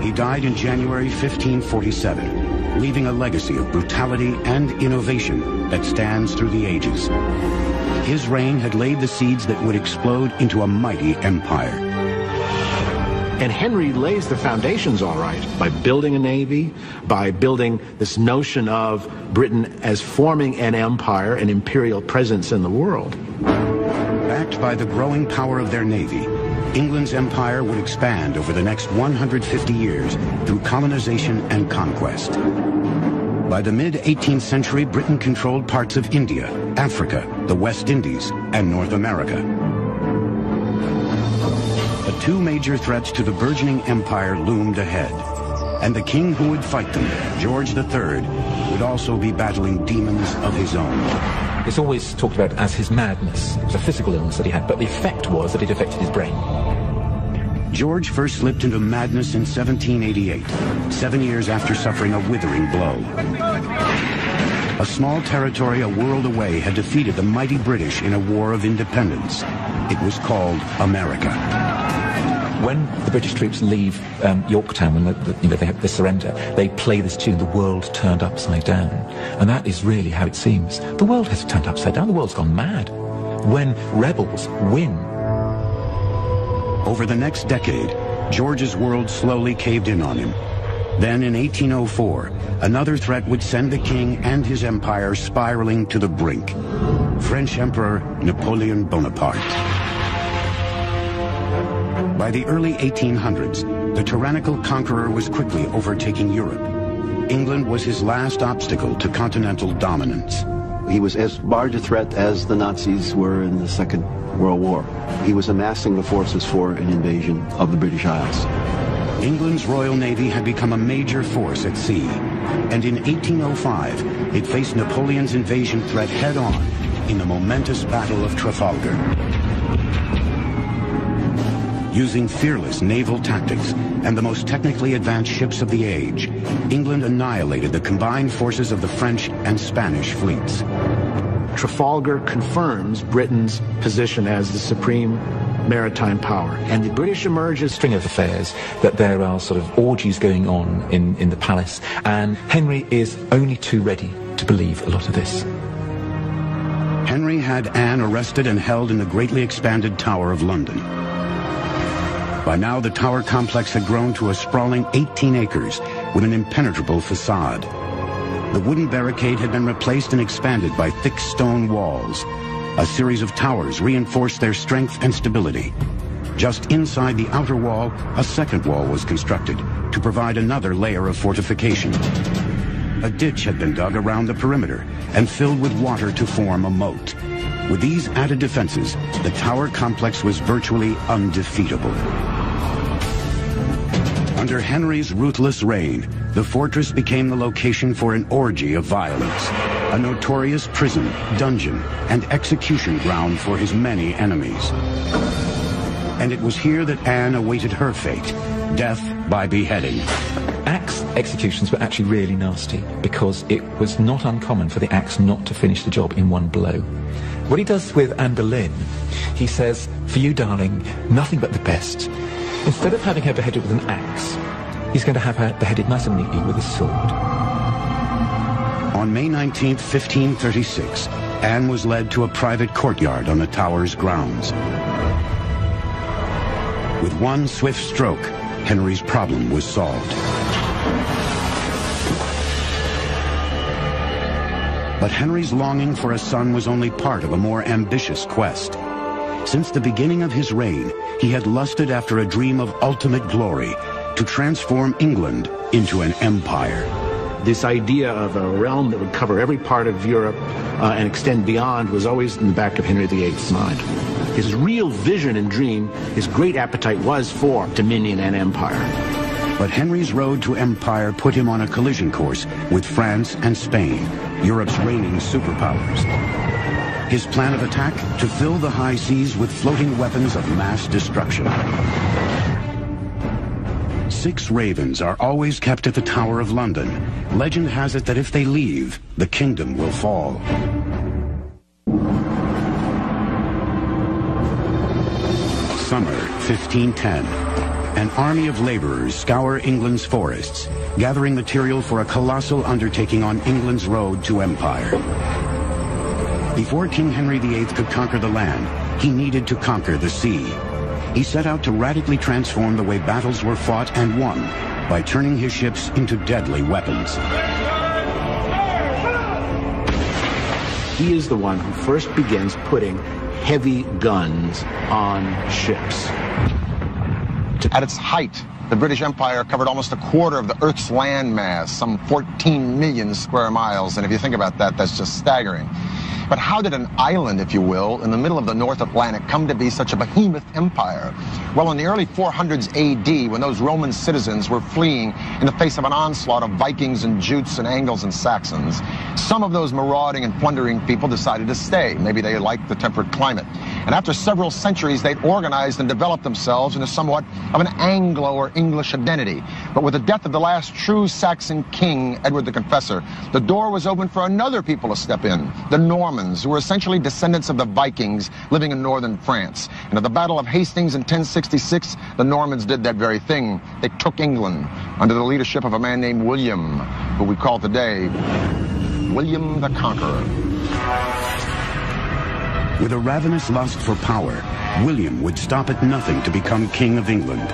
He died in January fifteen forty-seven, leaving a legacy of brutality and innovation that stands through the ages. His reign had laid the seeds that would explode into a mighty empire. And Henry lays the foundations all right by building a navy, by building this notion of Britain as forming an empire, an imperial presence in the world. Backed by the growing power of their navy, England's empire would expand over the next one hundred fifty years through colonization and conquest. By the mid eighteenth century, Britain controlled parts of India, Africa, the West Indies, and North America. The two major threats to the burgeoning empire loomed ahead, and the king who would fight them, George the Third, would also be battling demons of his own. It's always talked about as his madness. It was a physical illness that he had, but the effect was that it affected his brain. George first slipped into madness in seventeen eighty-eight, seven years after suffering a withering blow. A small territory a world away had defeated the mighty British in a war of independence. It was called America. When the British troops leave um, Yorktown, when the, the, you know, they have the surrender, they play this tune, "The World Turned Upside Down." And that is really how it seems. The world has turned upside down. The world's gone mad. When rebels win. Over the next decade, George's world slowly caved in on him. Then in eighteen oh four, another threat would send the king and his empire spiraling to the brink. French Emperor Napoleon Bonaparte. By the early eighteen hundreds, the tyrannical conqueror was quickly overtaking Europe. England was his last obstacle to continental dominance. He was as large a threat as the Nazis were in the Second World War. He was amassing the forces for an invasion of the British Isles. England's Royal Navy had become a major force at sea, and in eighteen oh five, it faced Napoleon's invasion threat head-on in the momentous Battle of Trafalgar. Using fearless naval tactics and the most technically advanced ships of the age, England annihilated the combined forces of the French and Spanish fleets. Trafalgar confirms Britain's position as the supreme maritime power, and the British emerge as a string of affairs, that there are sort of orgies going on in, in the palace, and Henry is only too ready to believe a lot of this. Henry had Anne arrested and held in the greatly expanded Tower of London. By now, the tower complex had grown to a sprawling eighteen acres with an impenetrable facade. The wooden barricade had been replaced and expanded by thick stone walls. A series of towers reinforced their strength and stability. Just inside the outer wall, a second wall was constructed to provide another layer of fortification. A ditch had been dug around the perimeter and filled with water to form a moat. With these added defenses, the tower complex was virtually undefeatable. Under Henry's ruthless reign, the fortress became the location for an orgy of violence, a notorious prison, dungeon, and execution ground for his many enemies. And it was here that Anne awaited her fate, death by beheading. Axe executions were actually really nasty because it was not uncommon for the axe not to finish the job in one blow. What he does with Anne Boleyn, he says, "For you, darling, nothing but the best." Instead of having her beheaded with an axe, he's going to have her beheaded nice and neatly with a sword. On May nineteenth, fifteen thirty-six, Anne was led to a private courtyard on the tower's grounds. With one swift stroke, Henry's problem was solved. But Henry's longing for a son was only part of a more ambitious quest. Since the beginning of his reign, he had lusted after a dream of ultimate glory to transform England into an empire. This idea of a realm that would cover every part of Europe uh, and extend beyond was always in the back of Henry the eighth's mind. His real vision and dream, his great appetite was for dominion and empire. But Henry's road to empire put him on a collision course with France and Spain, Europe's reigning superpowers. His plan of attack? To fill the high seas with floating weapons of mass destruction. Six ravens are always kept at the Tower of London. Legend has it that if they leave, the kingdom will fall. Summer fifteen ten. An army of laborers scour England's forests, gathering material for a colossal undertaking on England's road to empire. Before King Henry the eighth could conquer the land, he needed to conquer the sea. He set out to radically transform the way battles were fought and won by turning his ships into deadly weapons. He is the one who first begins putting heavy guns on ships. At its height, the British Empire covered almost a quarter of the Earth's land mass, some fourteen million square miles. And if you think about that, that's just staggering. But how did an island, if you will, in the middle of the North Atlantic come to be such a behemoth empire? Well, in the early four hundreds A D, when those Roman citizens were fleeing in the face of an onslaught of Vikings and Jutes and Angles and Saxons, some of those marauding and plundering people decided to stay. Maybe they liked the temperate climate. And after several centuries, they'd organized and developed themselves into somewhat of an Anglo or English identity. But with the death of the last true Saxon king, Edward the Confessor, the door was open for another people to step in, the Normans, who were essentially descendants of the Vikings living in northern France. And at the Battle of Hastings in ten sixty-six, the Normans did that very thing. They took England under the leadership of a man named William, who we call today William the Conqueror. With a ravenous lust for power, William would stop at nothing to become King of England.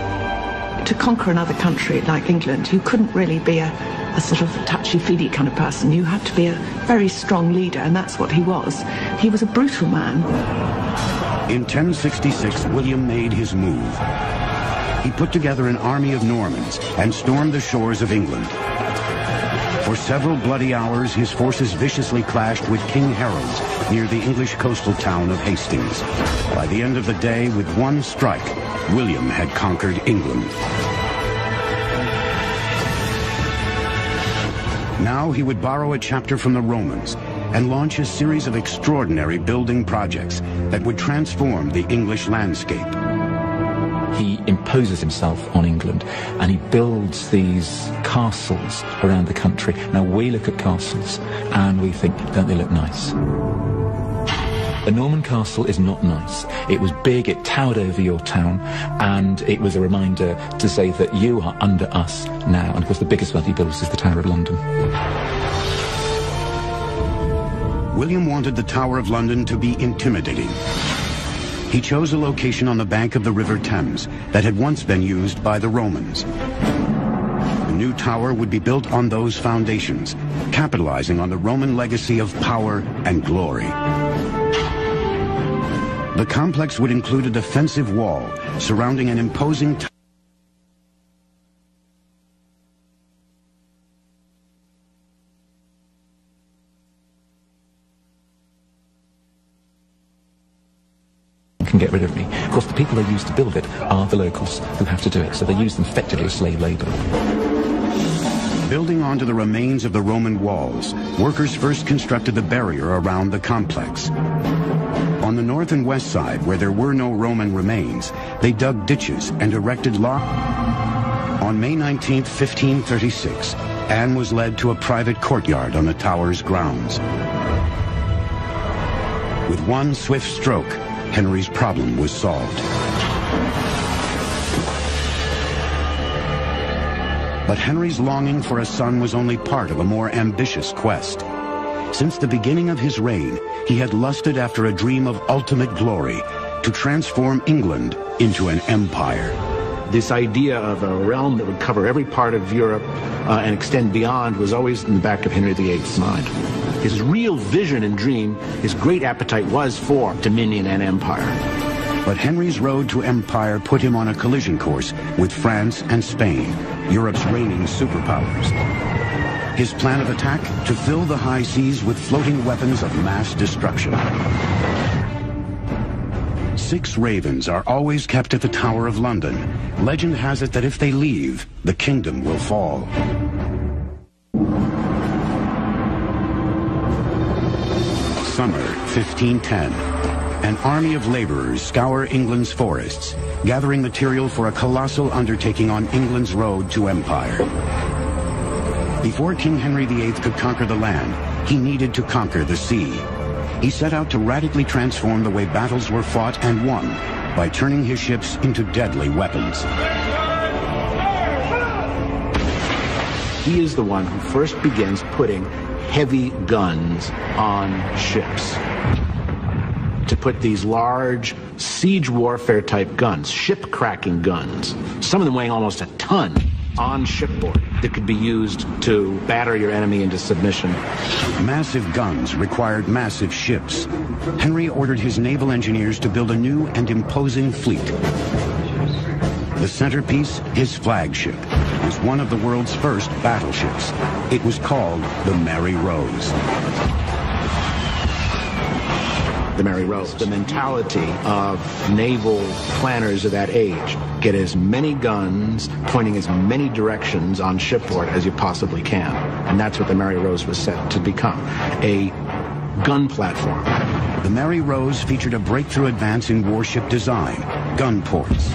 To conquer another country like England, you couldn't really be a, a sort of touchy-feely kind of person. You had to be a very strong leader, and that's what he was. He was a brutal man. In ten sixty-six, William made his move. He put together an army of Normans and stormed the shores of England. For several bloody hours, his forces viciously clashed with King Harold's near the English coastal town of Hastings. By the end of the day, with one strike, William had conquered England. Now he would borrow a chapter from the Romans and launch a series of extraordinary building projects that would transform the English landscape. He imposes himself on England and he builds these castles around the country. Now we look at castles and we think, don't they look nice? A Norman castle is not nice. It was big, it towered over your town, and it was a reminder to say that you are under us now. And of course the biggest one he builds is the Tower of London. William wanted the Tower of London to be intimidating. He chose a location on the bank of the River Thames that had once been used by the Romans. The new tower would be built on those foundations, capitalizing on the Roman legacy of power and glory. The complex would include a defensive wall surrounding an imposing tower. Get rid of me. Of course, the people they use to build it are the locals who have to do it, so they use them effectively as slave labour. Building onto the remains of the Roman walls, workers first constructed the barrier around the complex. On the north and west side, where there were no Roman remains, they dug ditches and erected locks. On May nineteenth, fifteen thirty-six, Anne was led to a private courtyard on the tower's grounds. With one swift stroke, Henry's problem was solved. But Henry's longing for a son was only part of a more ambitious quest. Since the beginning of his reign, he had lusted after a dream of ultimate glory, to transform England into an empire. This idea of a realm that would cover every part of Europe uh, and extend beyond was always in the back of Henry the eighth's mind. His real vision and dream, his great appetite was for dominion and empire. But Henry's road to empire put him on a collision course with France and Spain, Europe's reigning superpowers. His plan of attack? To fill the high seas with floating weapons of mass destruction. Six ravens are always kept at the Tower of London. Legend has it that if they leave, the kingdom will fall. Summer fifteen ten. An army of laborers scour England's forests, gathering material for a colossal undertaking on England's road to empire. Before King Henry the eighth could conquer the land, he needed to conquer the sea. He set out to radically transform the way battles were fought and won by turning his ships into deadly weapons. He is the one who first begins putting heavy guns on ships, to put these large siege warfare type guns, ship cracking guns, some of them weighing almost a ton, on shipboard that could be used to batter your enemy into submission. Massive guns required massive ships. Henry ordered his naval engineers to build a new and imposing fleet. The centerpiece, his flagship, was one of the world's first battleships. It was called the Mary Rose. The Mary Rose, the mentality of naval planners of that age: get as many guns pointing as many directions on shipboard as you possibly can. And that's what the Mary Rose was set to become, a gun platform. The Mary Rose featured a breakthrough advance in warship design: gun ports.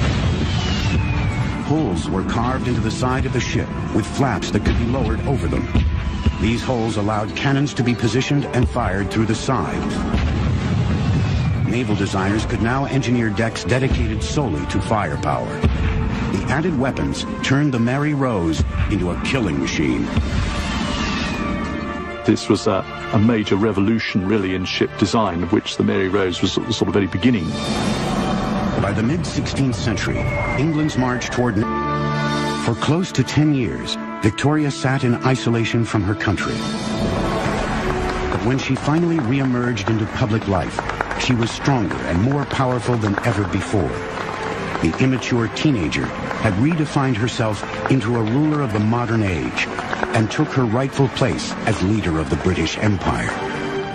Holes were carved into the side of the ship with flaps that could be lowered over them. These holes allowed cannons to be positioned and fired through the side. Naval designers could now engineer decks dedicated solely to firepower. The added weapons turned the Mary Rose into a killing machine. This was a, a major revolution, really, in ship design, of which the Mary Rose was sort of very beginning. By the mid sixteenth century, England's march toward... For close to ten years, Victoria sat in isolation from her country. But when she finally re-emerged into public life, she was stronger and more powerful than ever before. The immature teenager had redefined herself into a ruler of the modern age and took her rightful place as leader of the British Empire.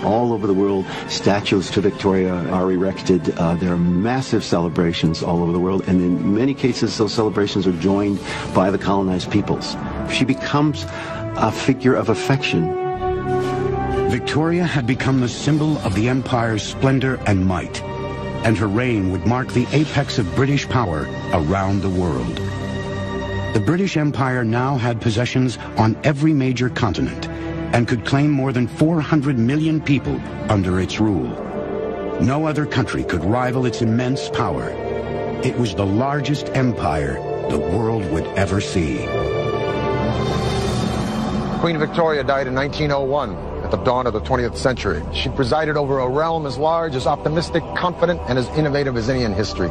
All over the world, statues to Victoria are erected. Uh, there are massive celebrations all over the world, and in many cases those celebrations are joined by the colonized peoples. She becomes a figure of affection. Victoria had become the symbol of the empire's splendor and might, and her reign would mark the apex of British power around the world. The British Empire now had possessions on every major continent and could claim more than four hundred million people under its rule. No other country could rival its immense power. It was the largest empire the world would ever see. Queen Victoria died in nineteen oh one. At the dawn of the twentieth century. She presided over a realm as large, as optimistic, confident, and as innovative as any in history.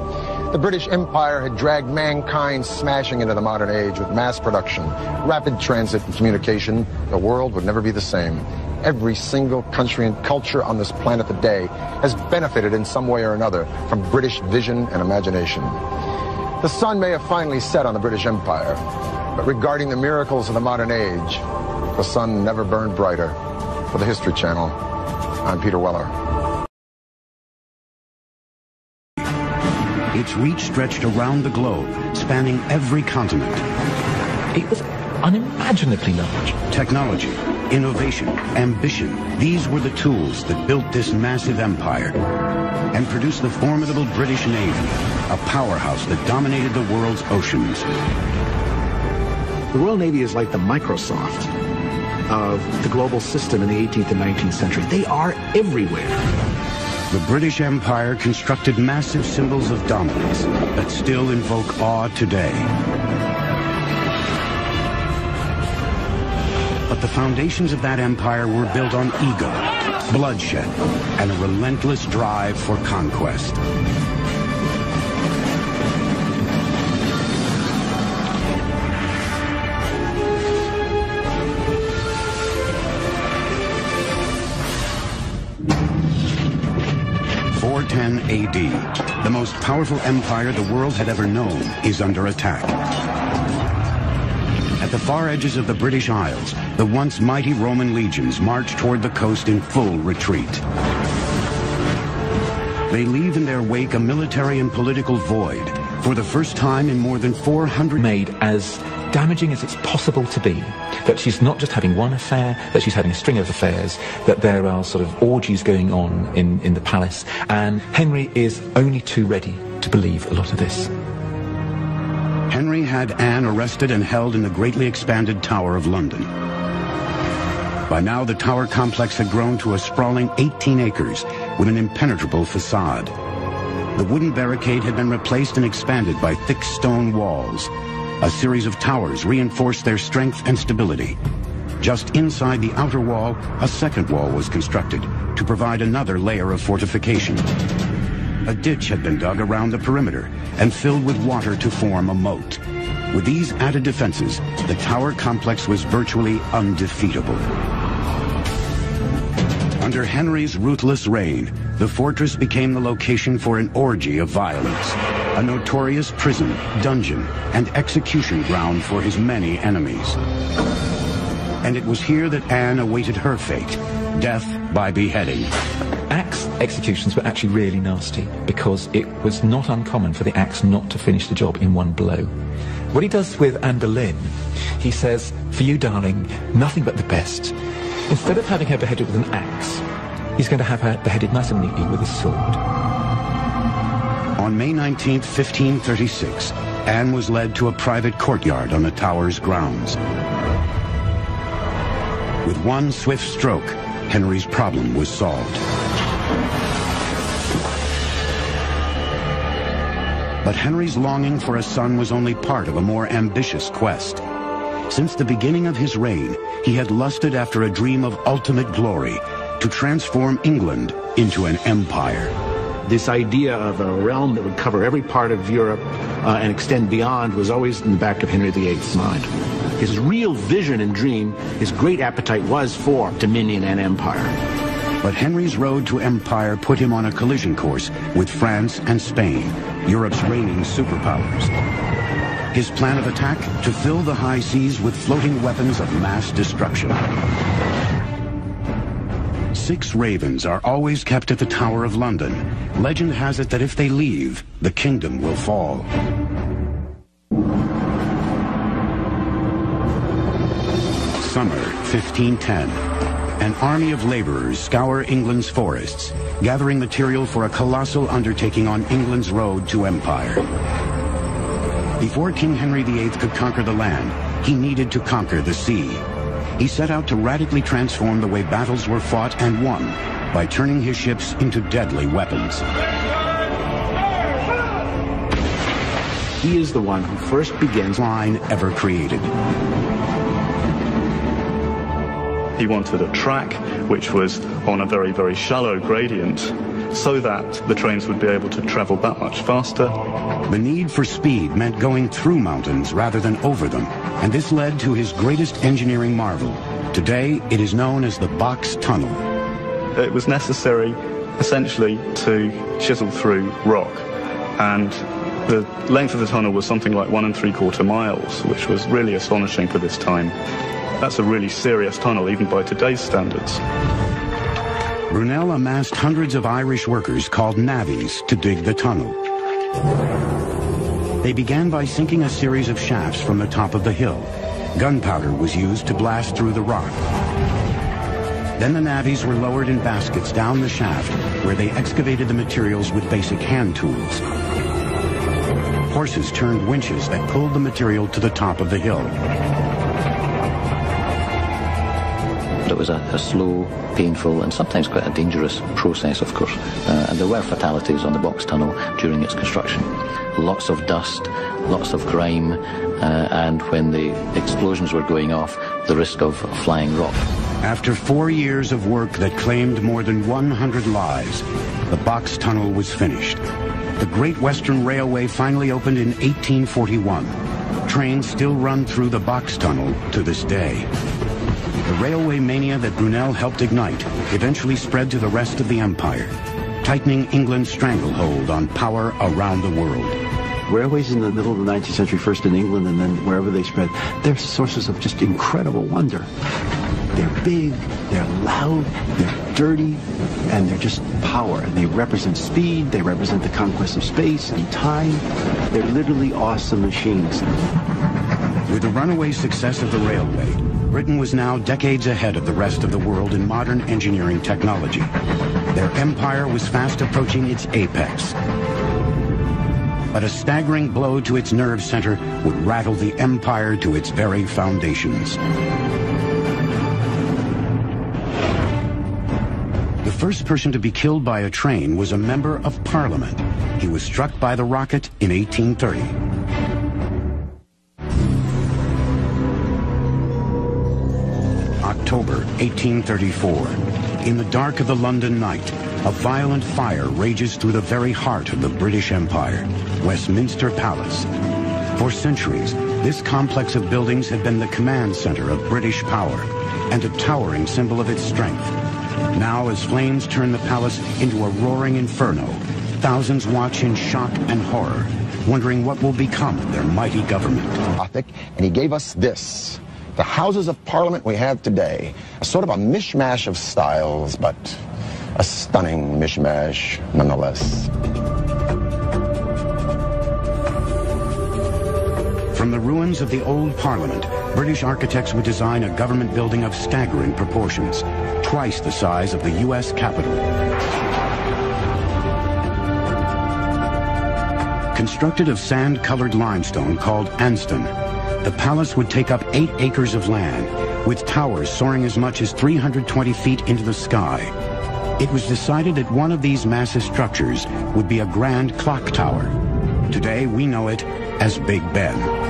The British Empire had dragged mankind smashing into the modern age with mass production, rapid transit and communication. The world would never be the same. Every single country and culture on this planet today has benefited in some way or another from British vision and imagination. The sun may have finally set on the British Empire, but regarding the miracles of the modern age, the sun never burned brighter. For the History Channel, I'm Peter Weller. Its reach stretched around the globe, spanning every continent. It was unimaginably large. Technology, innovation, ambition, these were the tools that built this massive empire and produced the formidable British Navy, a powerhouse that dominated the world's oceans. The Royal Navy is like the Microsoft of the global system in the eighteenth and nineteenth century. They are everywhere. The British Empire constructed massive symbols of dominance that still invoke awe today. But the foundations of that empire were built on ego, bloodshed, and a relentless drive for conquest. four ten A D, the most powerful empire the world had ever known is under attack. At the far edges of the British Isles, the once mighty Roman legions march toward the coast in full retreat. They leave in their wake a military and political void, for the first time in more than four hundred years. Made as damaging as it's possible to be, that she's not just having one affair, that she's having a string of affairs, that there are sort of orgies going on in, in the palace, and Henry is only too ready to believe a lot of this. Henry had Anne arrested and held in the greatly expanded Tower of London. By now the tower complex had grown to a sprawling eighteen acres with an impenetrable facade. The wooden barricade had been replaced and expanded by thick stone walls. A series of towers reinforced their strength and stability. Just inside the outer wall, a second wall was constructed to provide another layer of fortification. A ditch had been dug around the perimeter and filled with water to form a moat. With these added defenses, the tower complex was virtually undefeatable. Under Henry's ruthless reign, the fortress became the location for an orgy of violence, a notorious prison, dungeon, and execution ground for his many enemies. And it was here that Anne awaited her fate, death by beheading. Axe executions were actually really nasty, because it was not uncommon for the axe not to finish the job in one blow. What he does with Anne Boleyn, he says, "For you, darling, nothing but the best." Instead of having her beheaded with an axe, he's going to have her beheaded nice and neatly with a sword. On May nineteenth, fifteen thirty-six, Anne was led to a private courtyard on the tower's grounds. With one swift stroke, Henry's problem was solved. But Henry's longing for a son was only part of a more ambitious quest. Since the beginning of his reign, he had lusted after a dream of ultimate glory, to transform England into an empire. This idea of a realm that would cover every part of Europe uh, and extend beyond was always in the back of Henry the Eighth's mind. His real vision and dream, his great appetite was for dominion and empire. But Henry's road to empire put him on a collision course with France and Spain, Europe's reigning superpowers. His plan of attack? To fill the high seas with floating weapons of mass destruction. Six ravens are always kept at the Tower of London. Legend has it that if they leave, the kingdom will fall. Summer fifteen ten. An army of laborers scour England's forests, gathering material for a colossal undertaking on England's road to empire. Before King Henry the Eighth could conquer the land, he needed to conquer the sea. He set out to radically transform the way battles were fought and won by turning his ships into deadly weapons. He is the one who first begins the line ever created. He wanted a track which was on a very, very shallow gradient so that the trains would be able to travel that much faster. The need for speed meant going through mountains rather than over them, and this led to his greatest engineering marvel. Today, it is known as the Box Tunnel. It was necessary, essentially, to chisel through rock, and the length of the tunnel was something like one and three quarter miles, which was really astonishing for this time. That's a really serious tunnel, even by today's standards. Brunel amassed hundreds of Irish workers called navvies to dig the tunnel. They began by sinking a series of shafts from the top of the hill. Gunpowder was used to blast through the rock. Then the navvies were lowered in baskets down the shaft, where they excavated the materials with basic hand tools. Horses turned winches that pulled the material to the top of the hill. It was a, a slow, painful, and sometimes quite a dangerous process, of course, uh, and there were fatalities on the Box Tunnel during its construction. Lots of dust, lots of grime, uh, and when the explosions were going off, the risk of flying rock. After four years of work that claimed more than one hundred lives, the Box Tunnel was finished. The Great Western Railway finally opened in eighteen forty-one. Trains still run through the Box Tunnel to this day. The railway mania that Brunel helped ignite eventually spread to the rest of the empire, tightening England's stranglehold on power around the world. Railways in the middle of the nineteenth century, first in England and then wherever they spread, they're sources of just incredible wonder. They're big, they're loud, they're dirty, and they're just power. And they represent speed, they represent the conquest of space and time. They're literally awesome machines. With the runaway success of the railway, Britain was now decades ahead of the rest of the world in modern engineering technology. Their empire was fast approaching its apex. But a staggering blow to its nerve center would rattle the empire to its very foundations. The first person to be killed by a train was a member of Parliament. He was struck by the rocket in eighteen thirty. October eighteen thirty-four. In the dark of the London night, a violent fire rages through the very heart of the British Empire, Westminster Palace. For centuries, this complex of buildings had been the command center of British power and a towering symbol of its strength. Now, as flames turn the palace into a roaring inferno, thousands watch in shock and horror, wondering what will become of their mighty government. And he gave us this. The Houses of Parliament we have today, a sort of a mishmash of styles, but a stunning mishmash nonetheless. From the ruins of the old Parliament, British architects would design a government building of staggering proportions, twice the size of the U S Capitol. Constructed of sand-colored limestone called Anston, the palace would take up eight acres of land, with towers soaring as much as three hundred twenty feet into the sky. It was decided that one of these massive structures would be a grand clock tower. Today we know it as Big Ben.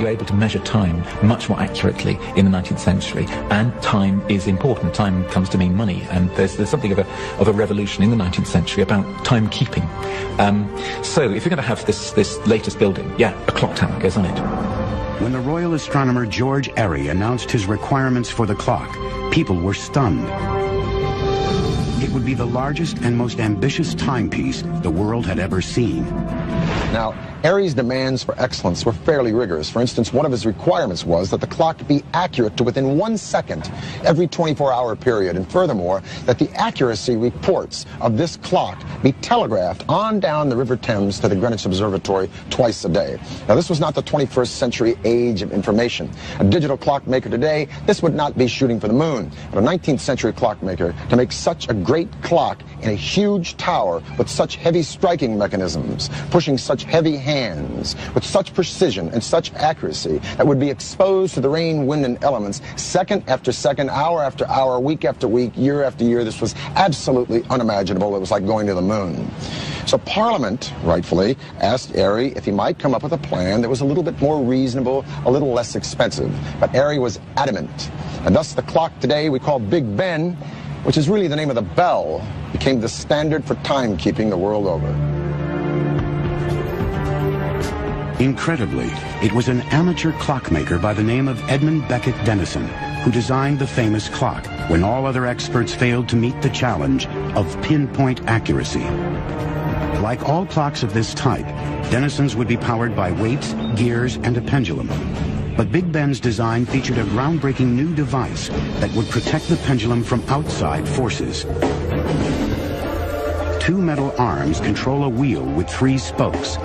You're able to measure time much more accurately in the nineteenth century, and time is important. Time comes to mean money, and there's, there's something of a, of a revolution in the nineteenth century about timekeeping. Um, so if you're going to have this, this latest building, yeah, a clock tower goes on it. When the royal astronomer George Airy announced his requirements for the clock, people were stunned. It would be the largest and most ambitious timepiece the world had ever seen. Now, Airy's demands for excellence were fairly rigorous. For instance, one of his requirements was that the clock be accurate to within one second every twenty-four hour period, and furthermore, that the accuracy reports of this clock be telegraphed on down the River Thames to the Greenwich Observatory twice a day. Now, this was not the twenty-first century age of information. A digital clockmaker today, this would not be shooting for the moon. But a nineteenth century clockmaker, to make such a great clock in a huge tower with such heavy striking mechanisms, pushing such heavy hands with such precision and such accuracy that would be exposed to the rain, wind, and elements second after second, hour after hour, week after week, year after year. This was absolutely unimaginable. It was like going to the moon. So Parliament, rightfully, asked Airy if he might come up with a plan that was a little bit more reasonable, a little less expensive. But Airy was adamant. And thus the clock today we call Big Ben which is really the name of the bell, became the standard for timekeeping the world over. Incredibly, it was an amateur clockmaker by the name of Edmund Beckett Denison who designed the famous clock when all other experts failed to meet the challenge of pinpoint accuracy. Like all clocks of this type, Denison's would be powered by weights, gears, and a pendulum. But Big Ben's design featured a groundbreaking new device that would protect the pendulum from outside forces. Two metal arms control a wheel with three spokes.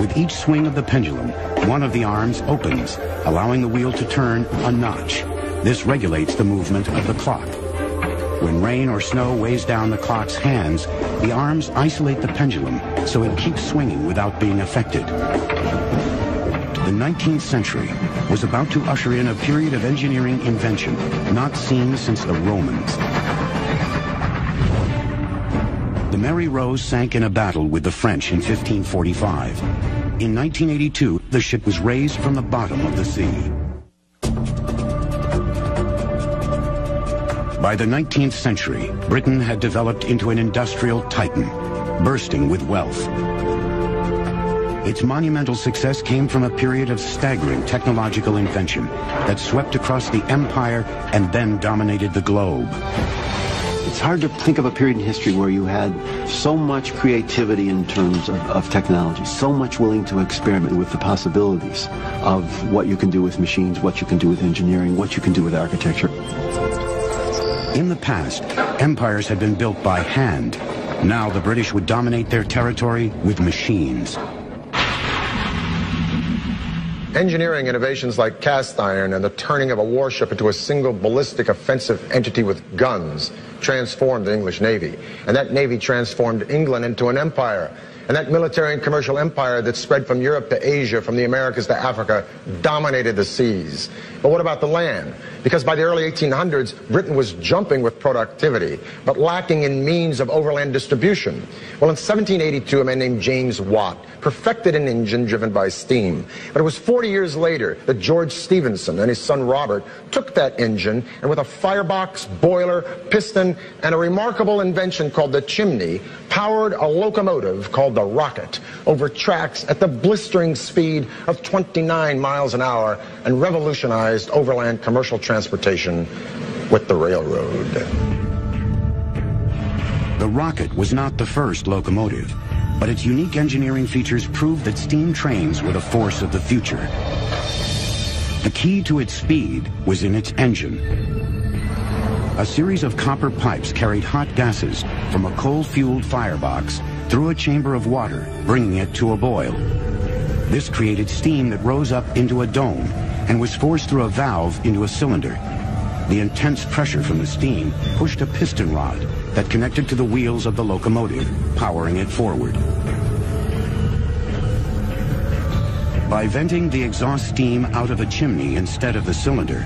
With each swing of the pendulum, one of the arms opens, allowing the wheel to turn a notch. This regulates the movement of the clock. When rain or snow weighs down the clock's hands, the arms isolate the pendulum so it keeps swinging without being affected. The nineteenth century was about to usher in a period of engineering invention not seen since the Romans. The Mary Rose sank in a battle with the French in fifteen forty-five. In nineteen eighty-two, the ship was raised from the bottom of the sea. By the nineteenth century, Britain had developed into an industrial titan, bursting with wealth. Its monumental success came from a period of staggering technological invention that swept across the empire and then dominated the globe. It's hard to think of a period in history where you had so much creativity in terms of, of technology, so much willing to experiment with the possibilities of what you can do with machines, what you can do with engineering, what you can do with architecture. In the past, empires had been built by hand. Now the British would dominate their territory with machines. Engineering innovations like cast iron and the turning of a warship into a single ballistic offensive entity with guns transformed the English Navy. And that Navy transformed England into an empire. And that military and commercial empire that spread from Europe to Asia, from the Americas to Africa, dominated the seas. But what about the land? Because by the early eighteen hundreds, Britain was jumping with productivity, but lacking in means of overland distribution. Well, in seventeen eighty-two, a man named James Watt perfected an engine driven by steam. But it was forty years later that George Stephenson and his son Robert took that engine and with a firebox, boiler, piston, and a remarkable invention called the chimney, powered a locomotive called the rocket over tracks at the blistering speed of twenty-nine miles an hour and revolutionized overland commercial transportation with the railroad. The rocket was not the first locomotive, but its unique engineering features proved that steam trains were the force of the future. The key to its speed was in its engine. A series of copper pipes carried hot gases from a coal-fueled firebox through a chamber of water, bringing it to a boil. This created steam that rose up into a dome and was forced through a valve into a cylinder. The intense pressure from the steam pushed a piston rod that connected to the wheels of the locomotive, powering it forward. By venting the exhaust steam out of a chimney instead of the cylinder,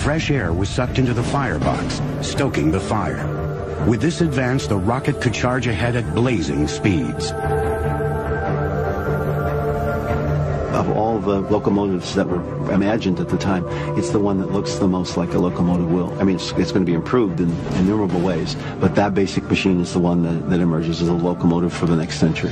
fresh air was sucked into the firebox, stoking the fire. With this advance, the rocket could charge ahead at blazing speeds. Of all the locomotives that were imagined at the time, it's the one that looks the most like a locomotive will. I mean, it's, it's going to be improved in innumerable ways, but that basic machine is the one that, that emerges as a locomotive for the next century.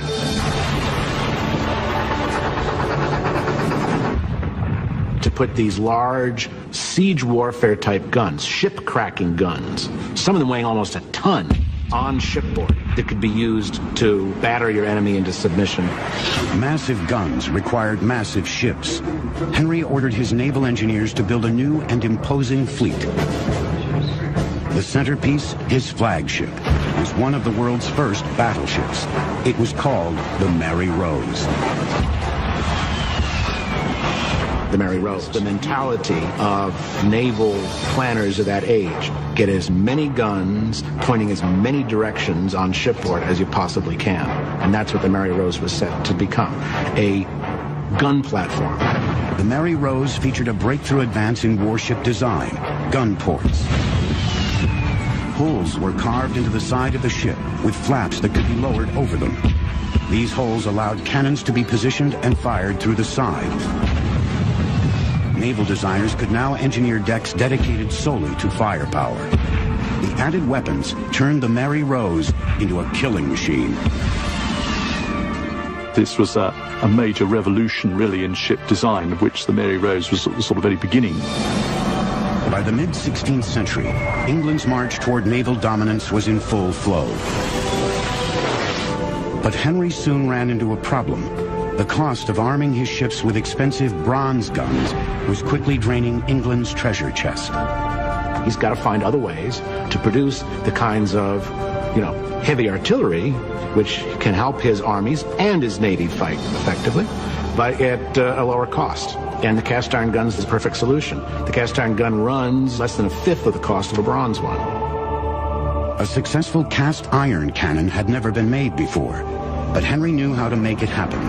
To put these large siege warfare type guns, ship cracking guns, some of them weighing almost a ton, on shipboard that could be used to batter your enemy into submission. Massive guns required massive ships. Henry ordered his naval engineers to build a new and imposing fleet. The centerpiece, his flagship, was one of the world's first battleships. It was called the Mary Rose. The Mary Rose. The mentality of naval planners of that age. Get as many guns pointing as many directions on shipboard as you possibly can. And that's what the Mary Rose was set to become, a gun platform. The Mary Rose featured a breakthrough advance in warship design, gun ports. Holes were carved into the side of the ship with flaps that could be lowered over them. These holes allowed cannons to be positioned and fired through the side. Naval designers could now engineer decks dedicated solely to firepower. The added weapons turned the Mary Rose into a killing machine. This was a, a major revolution, really, in ship design, of which the Mary Rose was sort of very beginning. By the mid-sixteenth century, England's march toward naval dominance was in full flow. But Henry soon ran into a problem. The cost of arming his ships with expensive bronze guns was quickly draining England's treasure chest. He's got to find other ways to produce the kinds of, you know, heavy artillery which can help his armies and his navy fight effectively, but at uh, a lower cost. And the cast iron gun is the perfect solution. The cast iron gun runs less than a fifth of the cost of a bronze one. A successful cast iron cannon had never been made before, but Henry knew how to make it happen.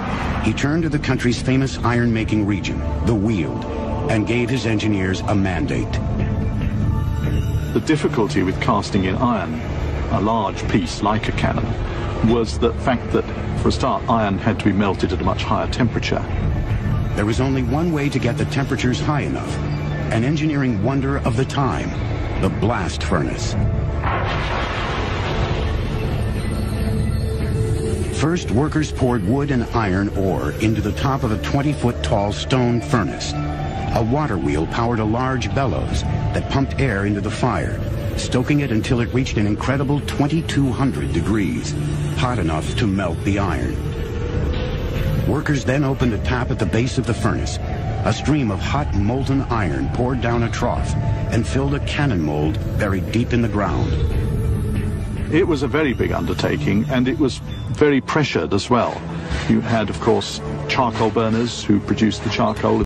He turned to the country's famous iron-making region, the Weald, and gave his engineers a mandate. The difficulty with casting in iron, a large piece like a cannon, was the fact that, for a start, iron had to be melted at a much higher temperature. There was only one way to get the temperatures high enough, an engineering wonder of the time, the blast furnace. First, workers poured wood and iron ore into the top of a twenty-foot-tall stone furnace. A water wheel powered a large bellows that pumped air into the fire, stoking it until it reached an incredible twenty-two hundred degrees, hot enough to melt the iron. Workers then opened a tap at the base of the furnace. A stream of hot molten iron poured down a trough and filled a cannon mold buried deep in the ground. It was a very big undertaking, and it was very pressured as well. You had, of course, charcoal burners who produced the charcoal.